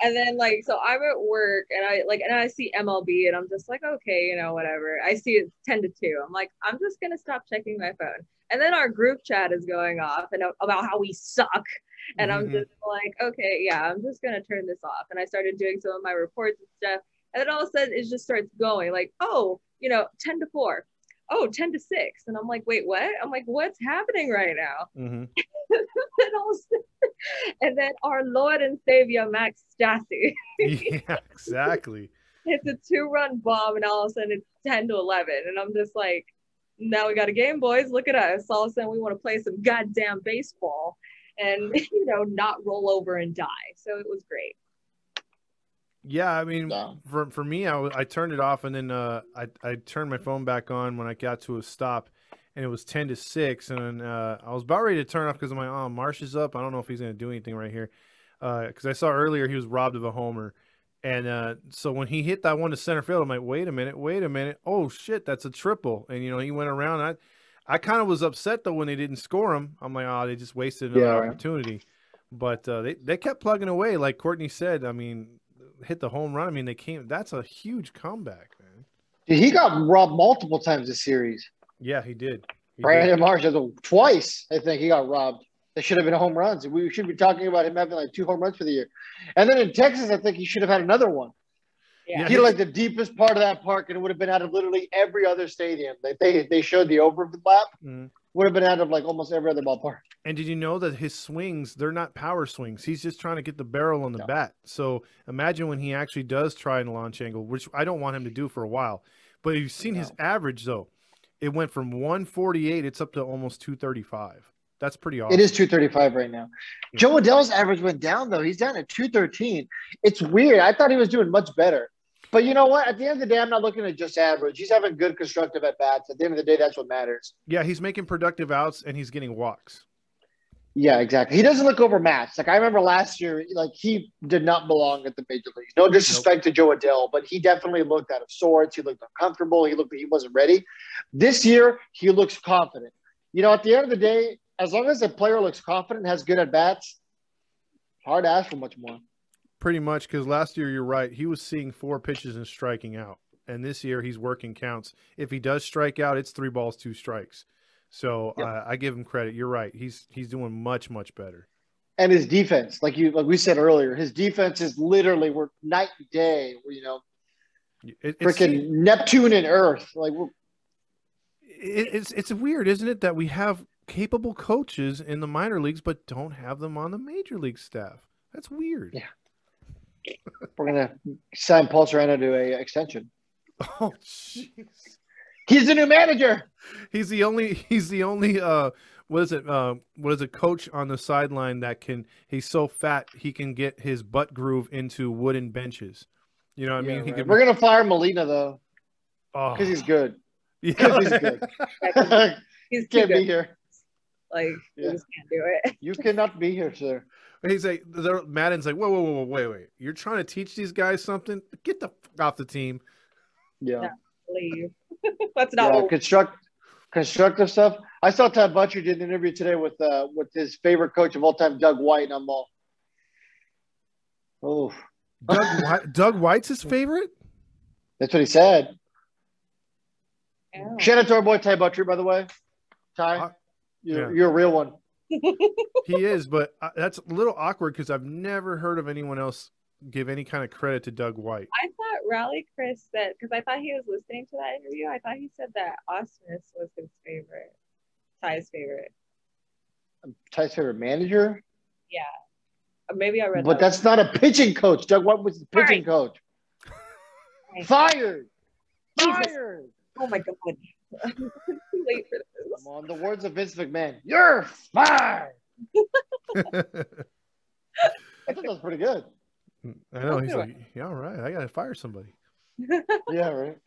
And then, like, so I'm at work, and I see MLB, and I'm just like, okay, you know, whatever. I see it's 10-2. I'm like, I'm just going to stop checking my phone. And then our group chat is going off and about how we suck. And I'm just like, okay, yeah, I'm just going to turn this off. And I started doing some of my reports and stuff. And then all of a sudden, it just starts going like, oh, you know, 10-4. Oh, 10-6. And I'm like, wait, what? I'm like, what's happening right now? And then our Lord and Savior, Max Stassi. Yeah, exactly. It's a 2-run bomb, and all of a sudden it's 10-11. And I'm just like, now we got a game, boys. Look at us. All of a sudden we want to play some goddamn baseball and, you know, not roll over and die. So it was great. Yeah, I mean, for me, I turned it off, and then I turned my phone back on when I got to a stop, and it was 10-6, and I was about ready to turn it off because I'm like, oh, Marsh is up. I don't know if he's going to do anything right here because I saw earlier he was robbed of a homer, and so when he hit that one to center field, I'm like, wait a minute. Oh, shit, that's a triple, and, you know, he went around. I kind of was upset, though, when they didn't score him. I'm like, oh, they just wasted another opportunity. But they kept plugging away, like Courtney said. I mean, hit the home run. I mean, they came. That's a huge comeback, man. Dude, he got robbed multiple times this series. Yeah, he did. Brandon Marsh twice. I think he got robbed. They should have been home runs. We should be talking about him having like 2 home runs for the year. And then in Texas, I think he should have had another one. Yeah. He like the deepest part of that park, and it would have been out of literally every other stadium. They showed the overlap. Mm. Would have been out of like almost every other ballpark. And did you know that his swings, they're not power swings. He's just trying to get the barrel on the bat. So imagine when he actually does try and launch angle, which I don't want him to do for a while. But you've seen his average, though. It went from 148, it's up to almost 235. That's pretty awesome. It is 235 right now. Yeah. Joe Adell's average went down, though. He's down at 213. It's weird. I thought he was doing much better. But you know what? At the end of the day, I'm not looking at just average. He's having good constructive at-bats. At the end of the day, that's what matters. Yeah, he's making productive outs, and he's getting walks. Yeah, exactly. He doesn't look overmatched. Like, I remember last year, like, he did not belong at the major leagues. No disrespect to Joe Adell, but he definitely looked out of sorts. He looked uncomfortable. He looked like he wasn't ready. This year, he looks confident. You know, at the end of the day, as long as a player looks confident and has good at-bats, hard to ask for much more. Pretty much, because last year, you're right, he was seeing 4 pitches and striking out. And this year, he's working counts. If he does strike out, it's 3 balls, 2 strikes. So I give him credit. You're right. He's doing much, much better. And his defense, like we said earlier, his defense is literally we're night and day. You know, freaking Neptune and Earth. Like it's weird, isn't it, that we have capable coaches in the minor leagues but don't have them on the major league staff? That's weird. Yeah. We're going to sign Paul Serrano to an extension. Oh, jeez. He's the new manager. He's the only what is it coach on the sideline that can, he's so fat he can get his butt groove into wooden benches. You know what I mean? Right. We're going to fire Molina, though. Oh. Cuz he's good. Yeah. Cuz he's good. He can't be here. Like, you just can't do it. You cannot be here, sir. He's like, Madden's like, whoa, wait. You're trying to teach these guys something? Get the fuck off the team. Yeah. No, leave. That's not what constructive stuff. I saw Todd Butcher did an interview today with his favorite coach of all time, Doug White, and I'm all, oh. Doug White's his favorite? That's what he said. Oh. Shout out to our boy Ty Butcher, by the way. Ty, you're a real one. He is, but that's a little awkward because I've never heard of anyone else give any kind of credit to Doug White. I thought Raleigh Chris said, because I thought he was listening to that interview, I thought he said that Austin was his favorite, Ty's favorite. Ty's favorite manager? Yeah. Maybe I read that. But that's not a pitching coach. Doug White was the pitching coach. Fired! Fired! Oh, my God. Too late for this. Come on, the words of Vince McMahon. You're fired! I thought that was pretty good. I know. He's like, yeah, all right. I got to fire somebody. Yeah, right.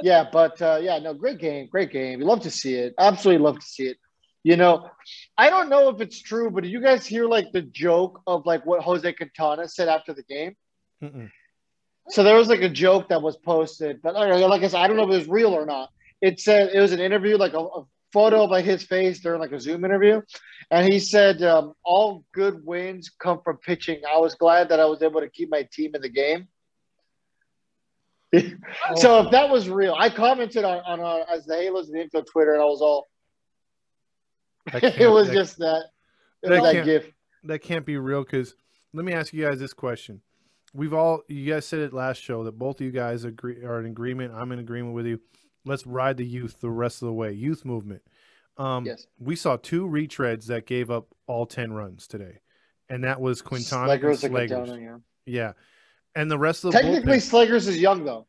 Yeah, but, no, great game. Great game. You love to see it. Absolutely love to see it. You know, I don't know if it's true, but did you guys hear, like, the joke of, like, what Jose Quintana said after the game? Mm-mm. So there was, like, a joke that was posted. But, like I said, I don't know if it was real or not. It said it was an interview, like a photo of like his face during like a Zoom interview. And he said, all good wins come from pitching. I was glad that I was able to keep my team in the game. So if that was real, I commented on as the Halos in the Infield Twitter, and I was all, it was just that. It was that gif. That can't be real, because let me ask you guys this question. You guys said it last show that both of you guys are in agreement. I'm in agreement with you. Let's ride the youth the rest of the way. Youth movement. We saw 2 retreads that gave up all 10 runs today. And that was Quintana and Slager's. Yeah. And the rest of the technically, Slager's is young, though.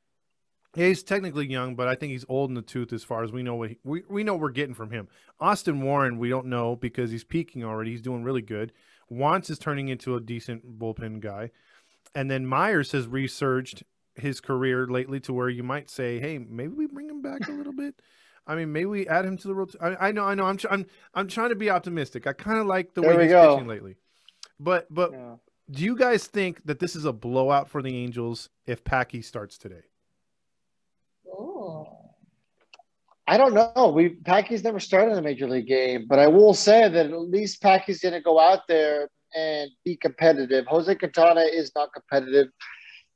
Yeah, he's technically young, but I think he's old in the tooth as far as we know what we know we're getting from him. Austin Warren, we don't know because he's peaking already. He's doing really good. Wants is turning into a decent bullpen guy. And then Myers has resurged his career lately to where you might say, hey, maybe we bring him back a little bit. I mean, maybe we add him to the rotation. I know. I'm trying to be optimistic. I kind of like the way he's pitching lately. But do you guys think that this is a blowout for the Angels if Packy starts today? Oh, I don't know. Packy's never started in a major league game, but I will say that at least Packy's going to go out there and be competitive. Jose Quintana is not competitive.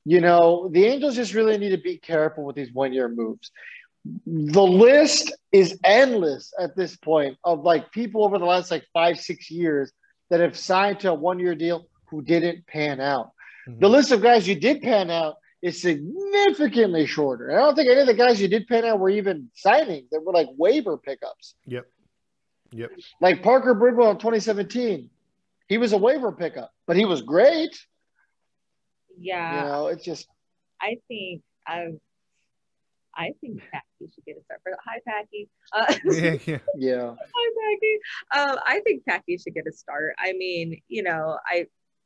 You know, the Angels just really need to be careful with these one-year moves. The list is endless at this point of, like, people over the last, like, 5-6 years that have signed to a one-year deal who didn't pan out. Mm-hmm. The list of guys who did pan out is significantly shorter. I don't think any of the guys you did pay now were even signings. They were like waiver pickups. Yep. Like Parker Bridwell in 2017, he was a waiver pickup, but he was great. Yeah. You know, it's just. I think Packy should get a start for that. Hi, Packy. Yeah. Hi, Packy. I think Packy should get a start. I mean, you know,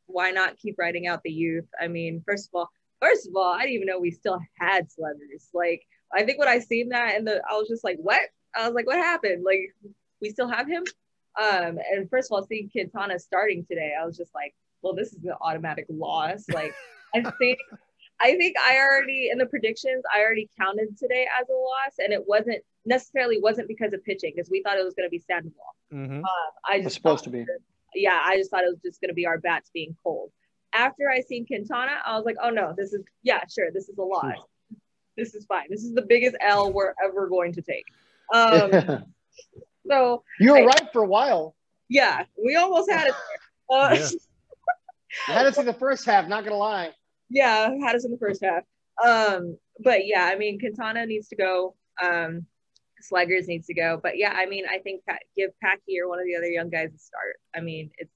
why not keep writing out the youth? I mean, first of all, I didn't even know we still had sluggers. Like, I think when I seen that, I was just like, what? I was like, what happened? Like, we still have him? And first of all, seeing Quintana starting today, I was just like, well, this is an automatic loss. Like, I think I already, in the predictions, I already counted today as a loss, and it wasn't necessarily because of pitching, because we thought it was going to be Sandoval. Mm-hmm. It was supposed to be. Yeah, I just thought it was just going to be our bats being cold. After I seen Quintana, I was like, oh no, this is a loss. Mm-hmm. This is fine. This is the biggest L we're ever going to take. So you were right for a while. Yeah, we almost had it. Had us in the first half, not going to lie. Yeah, had us in the first half. But yeah, I mean, Quintana needs to go. Sluggers needs to go. But yeah, I mean, I think give Packy or one of the other young guys a start. I mean, it's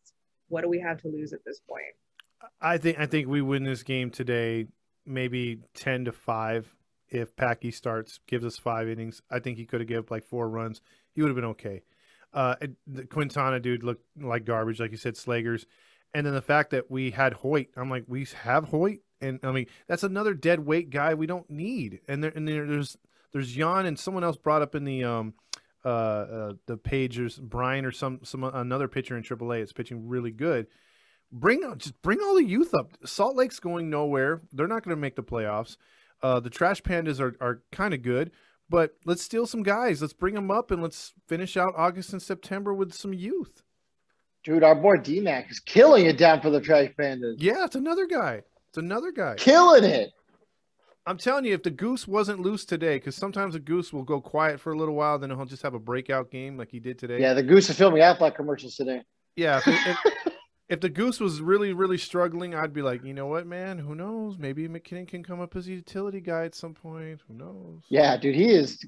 what do we have to lose at this point? I think we win this game today, maybe 10-5. If Packy starts, gives us 5 innings. I think he could have given like 4 runs. He would have been okay. The Quintana dude looked like garbage, like you said, Slagers. And then the fact that we had Hoyt, I'm like, we have Hoyt, and I mean that's another dead weight guy we don't need. And there's Jan and someone else brought up in the Pagers, Brian or some another pitcher in AAA is pitching really good. Just bring all the youth up. Salt Lake's going nowhere. They're not going to make the playoffs. The Trash Pandas are kind of good, but let's steal some guys. Let's bring them up and let's finish out August and September with some youth. Dude, our boy D-Mac is killing it down for the Trash Pandas. Yeah, it's another guy. Killing it. I'm telling you, if the goose wasn't loose today, because sometimes the goose will go quiet for a little while, then he'll just have a breakout game like he did today. Yeah, the goose is filming Aflac commercials today. Yeah. If the goose was really, really struggling, I'd be like, you know what, man? Who knows? Maybe McKinnon can come up as a utility guy at some point. Who knows? Yeah, dude, he is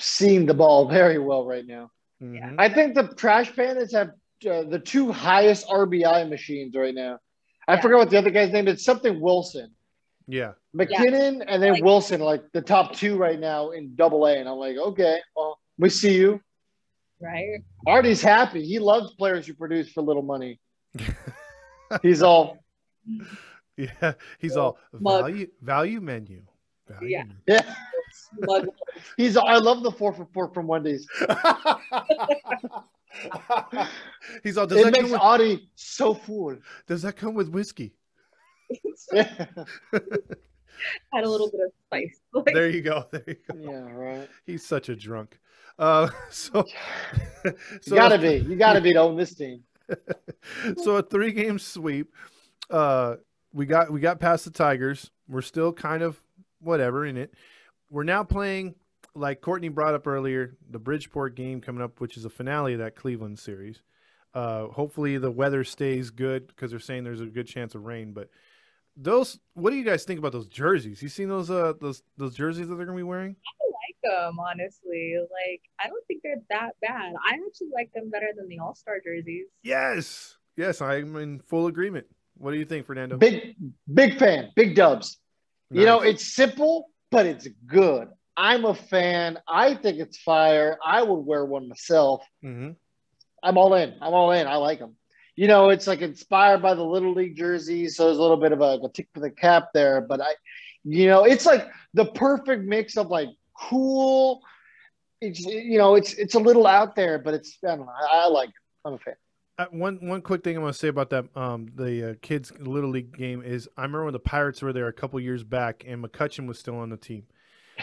seeing the ball very well right now. Yeah. I think the Trash Pandas have – the 2 highest RBI machines right now. I forgot what the other guy's name is. Something Wilson. Yeah. McKinnon and then Wilson, like the top 2 right now in Double A. And I'm like, okay, well, we see you. Right. Artie's happy. He loves players who produce for little money. He's all value menu. Yeah. I love the 4 for 4 from Wendy's. He's all. It makes Audie so full. Does that come with whiskey? Yeah. Had a little bit of spice. There you go. Yeah, right. He's such a drunk. You gotta be to own this team. So a 3-game sweep. We got past the Tigers. We're still kind of whatever in it. We're now playing. Like Courtney brought up earlier, the Bridgeport game coming up, which is a finale of that Cleveland series. Hopefully the weather stays good because they're saying there's a good chance of rain. But those, what do you guys think about those jerseys? You seen those jerseys that they're gonna be wearing? I like them, honestly. Like I don't think they're that bad. I actually like them better than the All-Star jerseys. Yes, I'm in full agreement. What do you think, Fernando? Big fan, big dubs. Nice. You know, it's simple, but it's good. I'm a fan. I think it's fire. I would wear one myself. Mm-hmm. I'm all in. I like them. You know, it's like inspired by the Little League jersey, so there's a little bit of a tick for the cap there. But it's like the perfect mix of like cool. It's a little out there, but it's I don't know. I like it. I'm a fan. One quick thing I want to say about that the kids Little League game is I remember when the Pirates were there a couple years back and McCutchen was still on the team.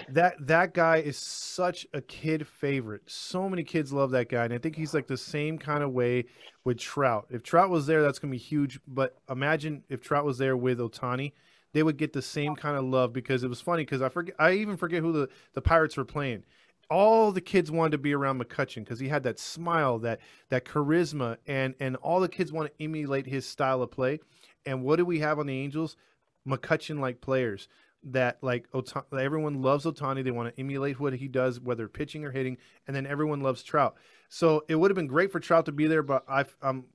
That guy is such a kid favorite. So many kids love that guy, and I think he's like the same kind of way with Trout. If Trout was there, that's going to be huge, but imagine if Trout was there with Ohtani, they would get the same kind of love because it was funny because I even forget who the Pirates were playing. All the kids wanted to be around McCutchen because he had that smile, that charisma, and all the kids want to emulate his style of play. And what do we have on the Angels? McCutchen-like players that like Ohtani, everyone loves Ohtani. They want to emulate what he does, whether pitching or hitting, and then everyone loves Trout. So it would have been great for Trout to be there, but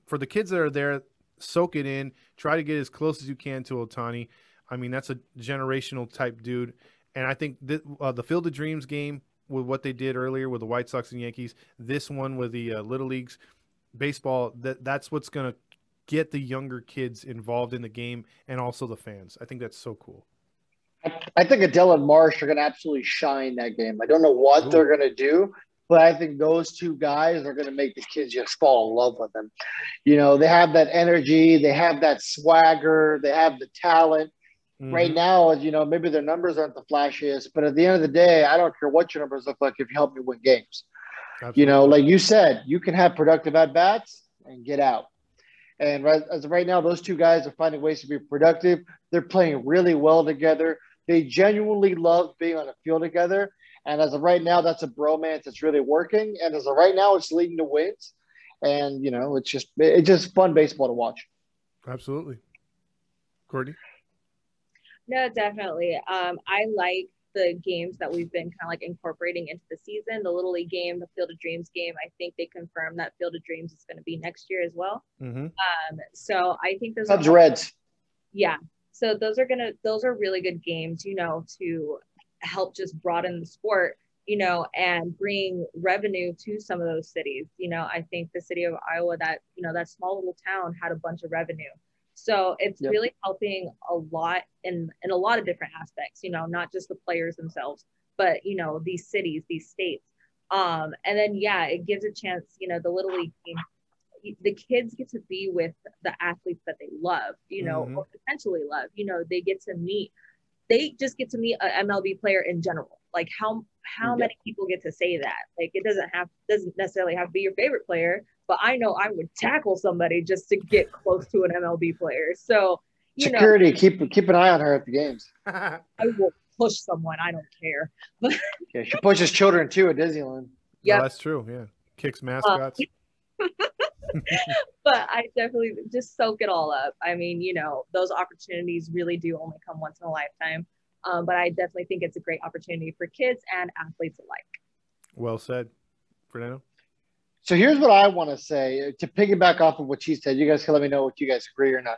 for the kids that are there, soak it in. Try to get as close as you can to Ohtani. I mean, that's a generational type dude. And I think the Field of Dreams game with what they did earlier with the White Sox and Yankees, this one with the Little Leagues baseball, that's what's going to get the younger kids involved in the game and also the fans. I think that's so cool. I think Adell and Marsh are going to absolutely shine that game. I don't know what they're going to do, but I think those two guys are going to make the kids just fall in love with them. You know, they have that energy. They have that swagger. They have the talent. Mm-hmm. Right now, you know, maybe their numbers aren't the flashiest, but at the end of the day, I don't care what your numbers look like if you help me win games. Absolutely. You know, like you said, you can have productive at-bats and get out. And as of right now, those two guys are finding ways to be productive. They're playing really well together. They genuinely love being on a field together. And as of right now, that's a bromance that's really working. And as of right now, it's leading to wins. And, you know, it's just fun baseball to watch. Absolutely. Courtney? No, definitely. I like the games that we've been kind of like incorporating into the season, the Little League game, the Field of Dreams game. I think they confirmed that Field of Dreams is going to be next year as well. Mm-hmm. So I think those Cubs Reds. Yeah. So those are really good games, you know, to help just broaden the sport, you know, and bring revenue to some of those cities. You know, I think the city of Iowa, that, you know, that small little town had a bunch of revenue. So it's really helping a lot in a lot of different aspects, you know, not just the players themselves, but, you know, these cities, these states. And then, yeah, it gives a chance, you know, the Little League game, the kids get to be with the athletes that they love, you know, or potentially love, you know, they just get to meet an MLB player in general. Like how many people get to say that? Like it doesn't necessarily have to be your favorite player, but I know I would tackle somebody just to get close to an MLB player. So, you know, keep an eye on her at the games. I will push someone. I don't care. Yeah, she pushes children too at Disneyland. Yeah, oh, that's true. Yeah, kicks mascots. But I definitely just soak it all up. I mean, you know, those opportunities really do only come once in a lifetime. But I definitely think it's a great opportunity for kids and athletes alike. Well said, Fernando. So here's what I want to say to piggyback off of what she said. You guys can let me know what you guys agree or not.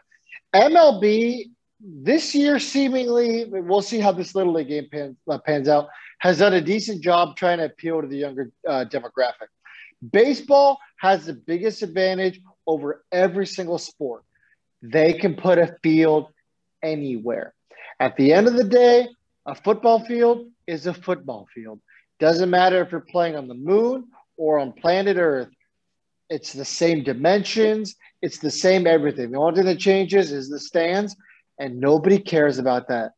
MLB this year, seemingly, we'll see how this Little League game pans out, has done a decent job trying to appeal to the younger demographic. Baseball has the biggest advantage over every single sport. They can put a field anywhere. At the end of the day, a football field is a football field. Doesn't matter if you're playing on the moon or on planet Earth. It's the same dimensions. It's the same everything. The only thing that changes is the stands, and nobody cares about that.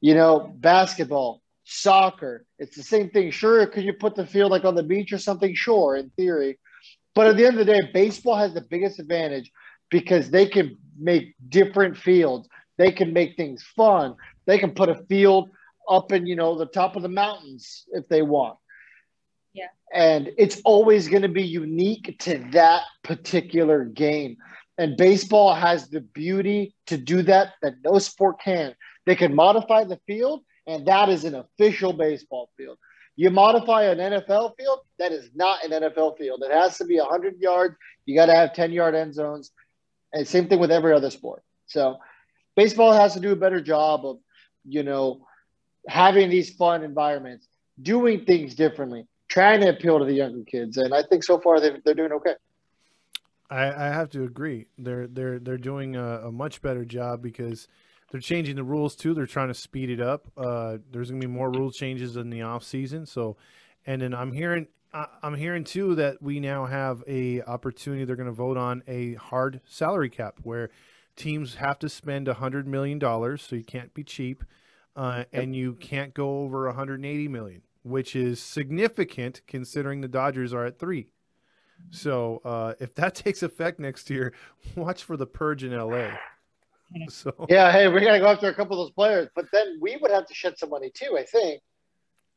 You know, basketball, soccer, it's the same thing. Sure, could you put the field like on the beach or something? Sure, in theory. But at the end of the day, baseball has the biggest advantage because they can make different fields. They can make things fun. They can put a field up in, you know, the top of the mountains if they want. Yeah. And it's always going to be unique to that particular game. And baseball has the beauty to do that no sport can. They can modify the field, and that is an official baseball field. You modify an NFL field, that is not an NFL field. It has to be 100 yards. You got to have 10-yard end zones. And same thing with every other sport. So baseball has to do a better job of, you know, having these fun environments, doing things differently, trying to appeal to the younger kids. And I think so far they're doing okay. I have to agree. They're doing a much better job because they're changing the rules too. They're trying to speed it up. There's going to be more rule changes in the off season. So, and then I'm hearing too that we now have a opportunity. They're going to vote on a hard salary cap where teams have to spend $100 million. So you can't be cheap, and you can't go over $180 million, which is significant considering the Dodgers are at 3. So if that takes effect next year, watch for the purge in LA. So yeah, hey, we're gonna go after a couple of those players, but then we would have to shed some money too, I think.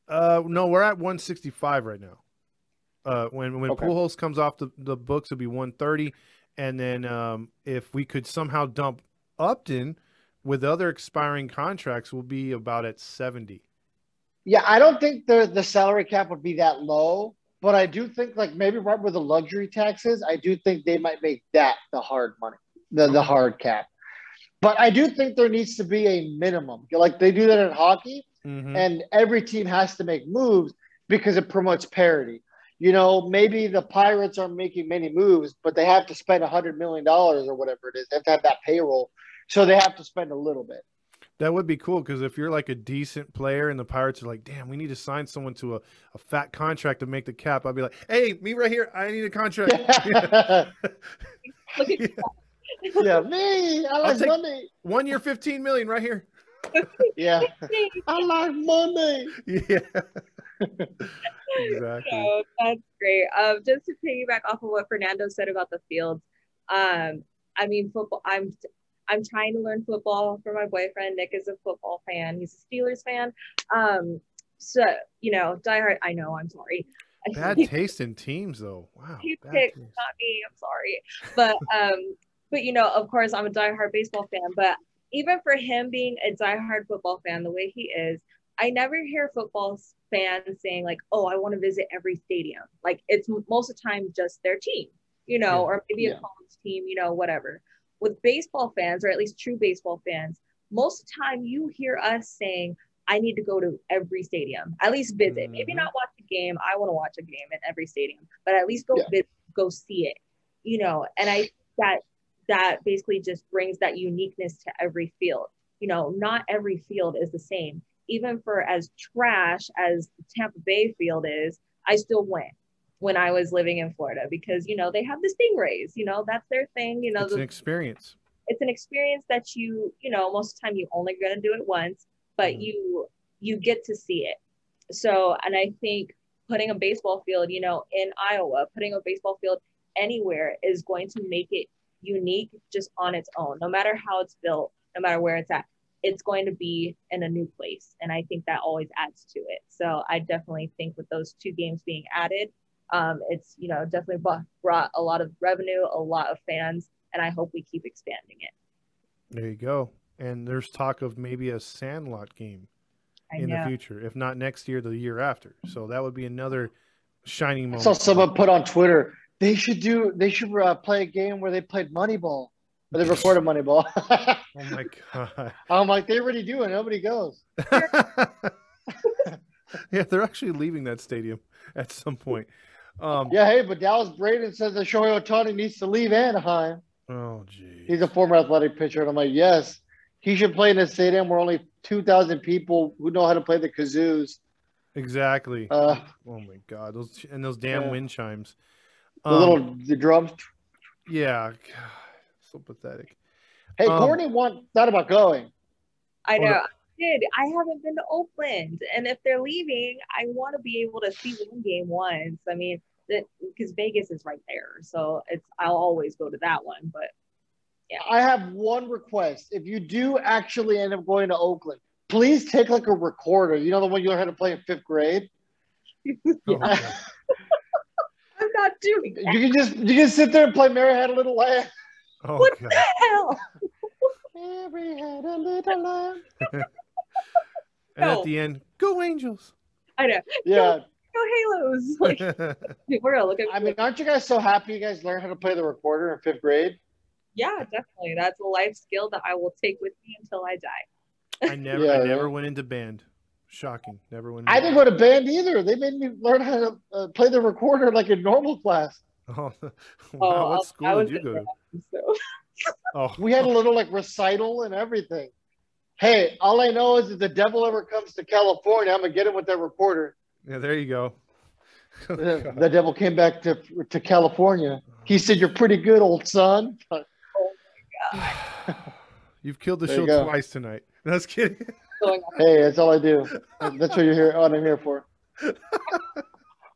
No, we're at 165 right now. When Pujols comes off the books, it'll be 130, and then if we could somehow dump Upton, with other expiring contracts will be about at 70. Yeah, I don't think the salary cap would be that low, but I do think like maybe right where the luxury tax is, I do think they might make that the hard money, the hard cap. But I do think there needs to be a minimum. Like they do that in hockey, mm-hmm. and every team has to make moves because it promotes parity. You know, maybe the Pirates aren't making many moves, but they have to spend $100 million or whatever it is. They have to have that payroll, so they have to spend a little bit. That would be cool because if you're like a decent player and the Pirates are like, damn, we need to sign someone to a fat contract to make the cap, I'd be like, hey, me right here, I need a contract. Yeah. Look at yeah, me, I like money. 1 year, $15 million right here. Yeah. I like money. Yeah. Exactly. So that's great. Just to piggyback off of what Fernando said about the field, I mean, football, I'm trying to learn football for my boyfriend. Nick is a football fan. He's a Steelers fan. So, you know, diehard, I know, I'm sorry. Bad taste in teams, though. Wow. He picked, not me, I'm sorry. But, you know, of course, I'm a diehard baseball fan. But even for him being a diehard football fan the way he is, I never hear football fans saying, like, oh, I want to visit every stadium. Like, it's most of the time just their team, you know, yeah. or maybe yeah. a college team, you know, whatever. With baseball fans, or at least true baseball fans, most of the time you hear us saying, I need to go to every stadium, at least visit. Mm-hmm. Maybe not watch a game. I want to watch a game at every stadium, but at least go yeah. visit, go see it, you know. And I that basically just brings that uniqueness to every field. You know, not every field is the same. Even for as trash as the Tampa Bay field is, I still went when I was living in Florida because, you know, they have the Stingrays, you know, that's their thing. You know, it's an experience. It's an experience that you know, most of the time you only going to do it once, but mm-hmm. you get to see it. So, and I think putting a baseball field, you know, in Iowa, putting a baseball field anywhere is going to make it unique just on its own, no matter how it's built, no matter where it's at. It's going to be in a new place. And I think that always adds to it. So I definitely think with those two games being added, it's, you know, definitely brought a lot of revenue, a lot of fans, and I hope we keep expanding it. There you go. And there's talk of maybe a Sandlot game in the future, if not next year, the year after. So that would be another shining moment. I saw someone put on Twitter, they should play a game where they played Moneyball. But they recorded Moneyball. Oh my God. I'm like, they already do it. Nobody goes. Yeah, they're actually leaving that stadium at some point. Yeah, hey, but Dallas Braden says that Shohei Ohtani needs to leave Anaheim. Oh, geez. He's a former athletic pitcher. And I'm like, yes, he should play in a stadium where only 2,000 people who know how to play the kazoos. Exactly. Oh, my God. Those damn wind chimes. The drums. Yeah. So pathetic. Hey, Courtney thought about going. I know. I haven't been to Oakland, and if they're leaving, I want to be able to see one game once. I mean, because Vegas is right there, so I'll always go to that one. But yeah, I have one request: if you do actually end up going to Oakland, please take like a recorder. You know, the one you learned how to play in 5th grade. Oh, I'm not doing that. You can sit there and play Mary Had a Little Lamb. Oh, what God. The hell? Mary had a little lamb. And at the end, go Angels. I know. Yeah. Go Halos. Like, we're all looking. I mean, aren't you guys so happy you guys learned how to play the recorder in 5th grade? Yeah, definitely. That's a life skill that I will take with me until I die. I never went into band. Shocking. Never went into band. I didn't go to band either. They made me learn how to play the recorder like in normal class. Oh, wow, what school did you go to? We had a little like recital and everything. Hey, all I know is if the devil ever comes to California, I'm gonna get him with that recorder. Yeah, there you go. Oh, the devil came back to California. He said, "You're pretty good, old son." Oh my God! You've killed the show twice tonight. No, I was kidding. Hey, that's all I do. That's what you're here. What I'm here for.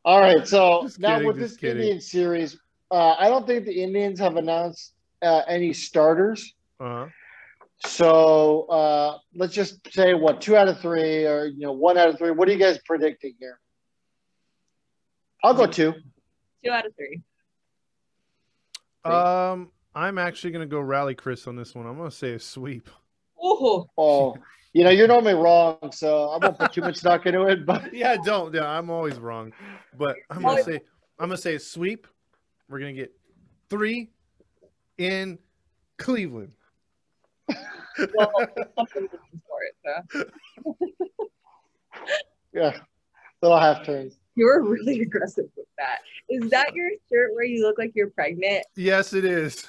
All right. So just now kidding, with this kidding. Indian series. I don't think the Indians have announced any starters. Uh-huh. So let's just say, 2 out of 3 or, you know, 1 out of 3. What are you guys predicting here? I'll go 2. 2 out of 3. I'm actually going to go rally Chris on this one. I'm going to say a sweep. Ooh. Oh, you know, you're normally wrong, so I won't put too much stock into it. But yeah, don't. Yeah, I'm always wrong. But I'm gonna say, a sweep. We're gonna get 3 in Cleveland. Well, something for it, so. Yeah, little half turns. You're really aggressive with that. Is that your shirt where you look like you're pregnant? Yes, it is.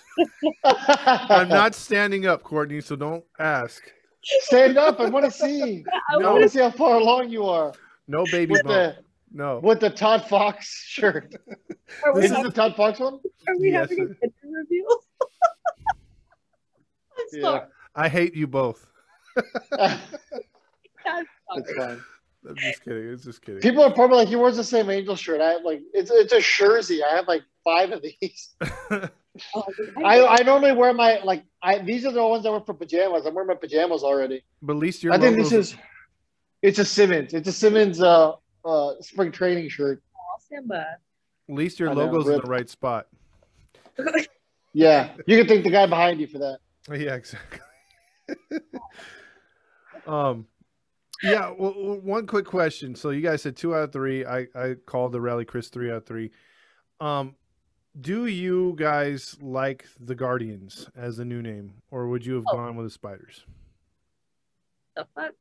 I'm not standing up, Courtney, so don't ask. Stand up. I want to see. I want to see how far along you are. No baby bump. No. With the Todd Fox shirt. This is the Todd Fox one? Are we having a picture reveal? I'm sorry. I hate you both. That's fine. I'm just kidding. It's just kidding. People are probably like, he wears the same Angel shirt. I have like, it's a jersey. I have like 5 of these. I normally wear my, like, these are the ones I wear for pajamas. I'm wearing my pajamas already. But at least you're, I think this is, it's a Simmons spring training shirt. Oh, Simba. At least your logo's in the right spot. Yeah. You can thank the guy behind you for that. Yeah, exactly. Yeah, well, one quick question. So you guys said 2 out of 3. I called the Rally Chris 3 out of 3. Do you guys like the Guardians as the new name, or would you have gone with the Spiders? The fuck?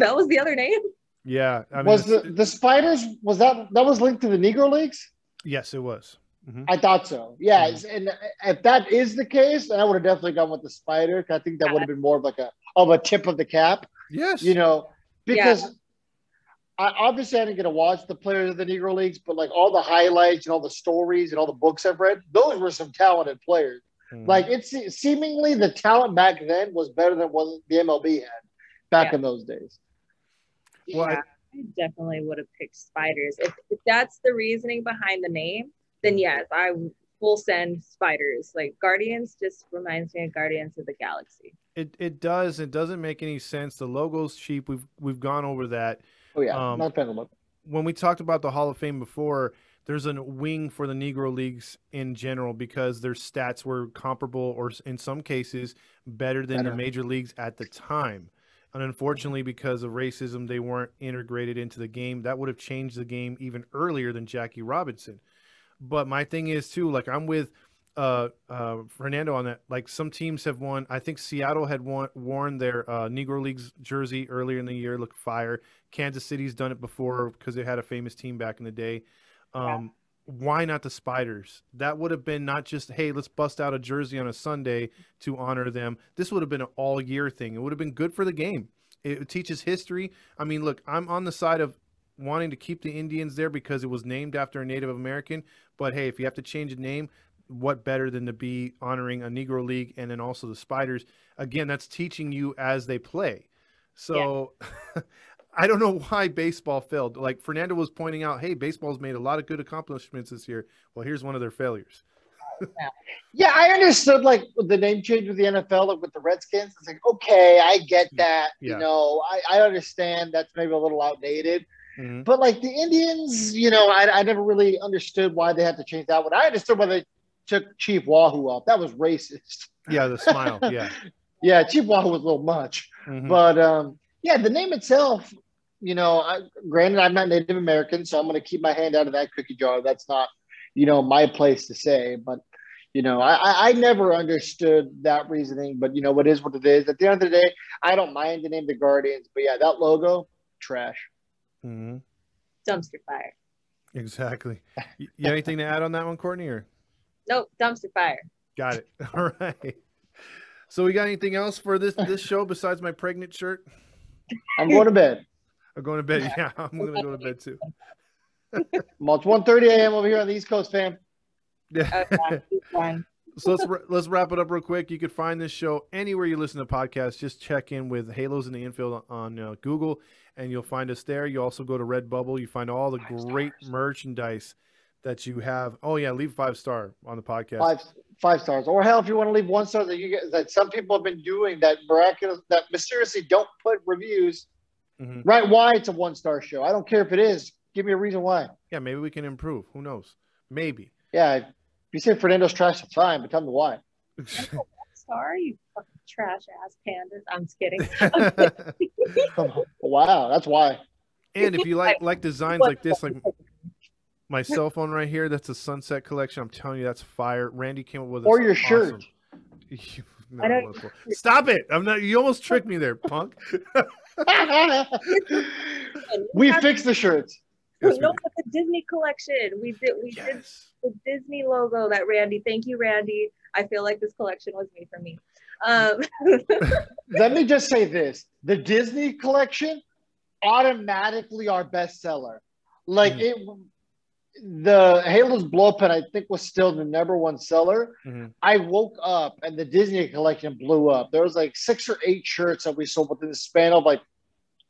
That was the other name? Yeah. I mean, was the Spiders, was that was linked to the Negro Leagues? Yes, it was. Mm-hmm. I thought so. Yeah, mm-hmm. And if that is the case, then I would have definitely gone with the Spider. I think that would have been more of like a tip of the cap. Yes. You know, because I didn't get to watch the players of the Negro Leagues, but like all the highlights and all the stories and all the books I've read, those were some talented players. Mm-hmm. Like it's seemingly the talent back then was better than what the MLB had back in those days. Well, yeah, I definitely would have picked Spiders. If that's the reasoning behind the name, then yes, I will send Spiders. Like Guardians just reminds me of Guardians of the Galaxy. It does. It doesn't make any sense. The logo's cheap. We've gone over that. Oh yeah, not bad look. When we talked about the Hall of Fame before, there's a wing for the Negro Leagues in general because their stats were comparable, or in some cases better than the major leagues at the time. And unfortunately, because of racism, they weren't integrated into the game. That would have changed the game even earlier than Jackie Robinson. But my thing is too, like I'm with Fernando on that. Like some teams have won. I think Seattle had worn their Negro Leagues jersey earlier in the year. Looked fire. Kansas City's done it before because they had a famous team back in the day. Why not the Spiders? That would have been not just, hey, let's bust out a jersey on a Sunday to honor them. This would have been an all-year thing. It would have been good for the game. It teaches history. I mean, look, I'm on the side of wanting to keep the Indians there because it was named after a Native American. But, hey, if you have to change a name, what better than to be honoring a Negro League and then also the Spiders? Again, that's teaching you as they play. So I don't know why baseball failed. Like Fernando was pointing out, hey, baseball's made a lot of good accomplishments this year. Well, here's one of their failures. Yeah, I understood like the name change with the NFL, like with the Redskins. It's like, okay, I get that. Yeah. You know, I understand that's maybe a little outdated. Mm-hmm. But like the Indians, you know, I never really understood why they had to change that one. I understood why they took Chief Wahoo off. That was racist. Yeah, the smile. Yeah. Yeah, Chief Wahoo was a little much. Mm-hmm. But yeah, the name itself, you know, granted, I'm not Native American, so I'm going to keep my hand out of that cookie jar. That's not, you know, my place to say. But, you know, I never understood that reasoning. But, you know, it is what it is. At the end of the day, I don't mind the name the Guardians. But, yeah, that logo, trash. Mm-hmm. Dumpster fire. Exactly. You anything to add on that one, Courtney? Or? Nope, dumpster fire. Got it. All right. So we got anything else for this show besides my pregnant shirt? I'm going to bed. I'm going to bed. Yeah, I'm going to go to bed too. Well, it's 1:30 a.m. over here on the East Coast, fam. Yeah. Okay, so let's wrap it up real quick. You can find this show anywhere you listen to podcasts. Just check in with Halos in the Infield on Google, and you'll find us there. You also go to Redbubble. You find all the great merchandise that you have. Oh yeah, leave 5-star on the podcast. 5 stars, or hell, if you want to leave 1 star, that you get, that some people have been doing that miraculous, that mysteriously don't put reviews. Mm-hmm. Right? Why it's a 1-star show? I don't care if it is. Give me a reason why. Yeah, maybe we can improve. Who knows? Maybe. Yeah, if you say Fernando's trash, it's fine, but tell me why. 1 star, you fucking trash ass pandas. I'm just kidding. Wow, that's why. And if you like designs like this, like my cell phone right here, that's a sunset collection. I'm telling you, that's fire. Randy came up with it. Or your awesome shirt. No, stop it. I'm not. You almost tricked me there, punk. We fixed the shirts. Yes, no, the Disney collection. We did the Disney logo that Randy. Thank you, Randy. I feel like this collection was made for me. Let me just say this: the Disney collection automatically our best seller. Like the Halos Blowpen, I think, was still the #1 seller. I woke up and the Disney collection blew up. There was like 6 or 8 shirts that we sold within the span of like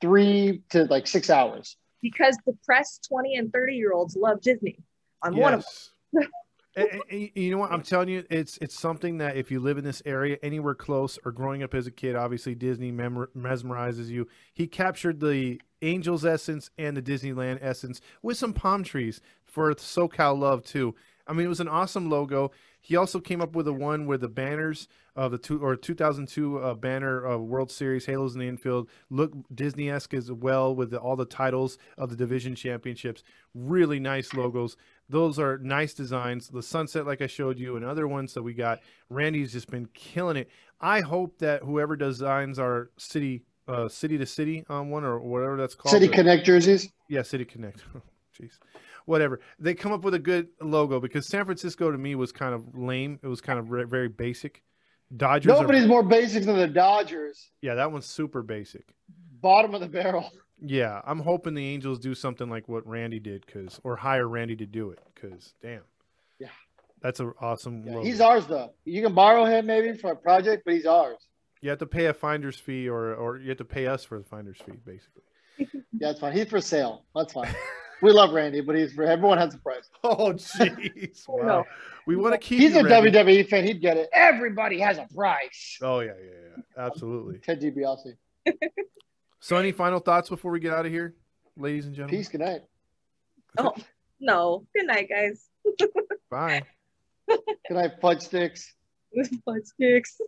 3 to 6 hours. Because the press 20 and 30-year-olds love Disney. I'm one of them. And you know what? I'm telling you, it's something that if you live in this area, anywhere close, or growing up as a kid, obviously Disney mesmerizes you. He captured the Angels essence and the Disneyland essence with some palm trees for SoCal love too. I mean, it was an awesome logo. He also came up with a one where the banners of the 2002 banner of World Series, Halos in the Infield, look Disney-esque as well with all the titles of the division championships. Really nice logos. Those are nice designs. The sunset, like I showed you, and other ones that we got. Randy's just been killing it. I hope that whoever designs our city to city on one or whatever that's called. City Connect jerseys? Yeah, City Connect. Jeez. Whatever. They come up with a good logo because San Francisco to me was kind of lame. It was kind of very basic. Dodgers. Nobody's more basic than the Dodgers. Yeah, that one's super basic. Bottom of the barrel. Yeah, I'm hoping the Angels do something like what Randy did or hire Randy to do it because, damn. Yeah. That's an awesome logo. He's ours, though. You can borrow him maybe for a project, but he's ours. You have to pay a finder's fee or you have to pay us for the finder's fee, basically. Yeah, that's fine. He's for sale. That's fine. We love Randy, but everyone has a price. Oh, jeez. Wow. No. We want to keep He's you, a Randy. WWE fan. He'd get it. Everybody has a price. Oh, yeah. Absolutely. Ted DiBiase. So any final thoughts before we get out of here, ladies and gentlemen? Peace. Good night. Oh, no. Good night, guys. Bye. Good night, fudge sticks.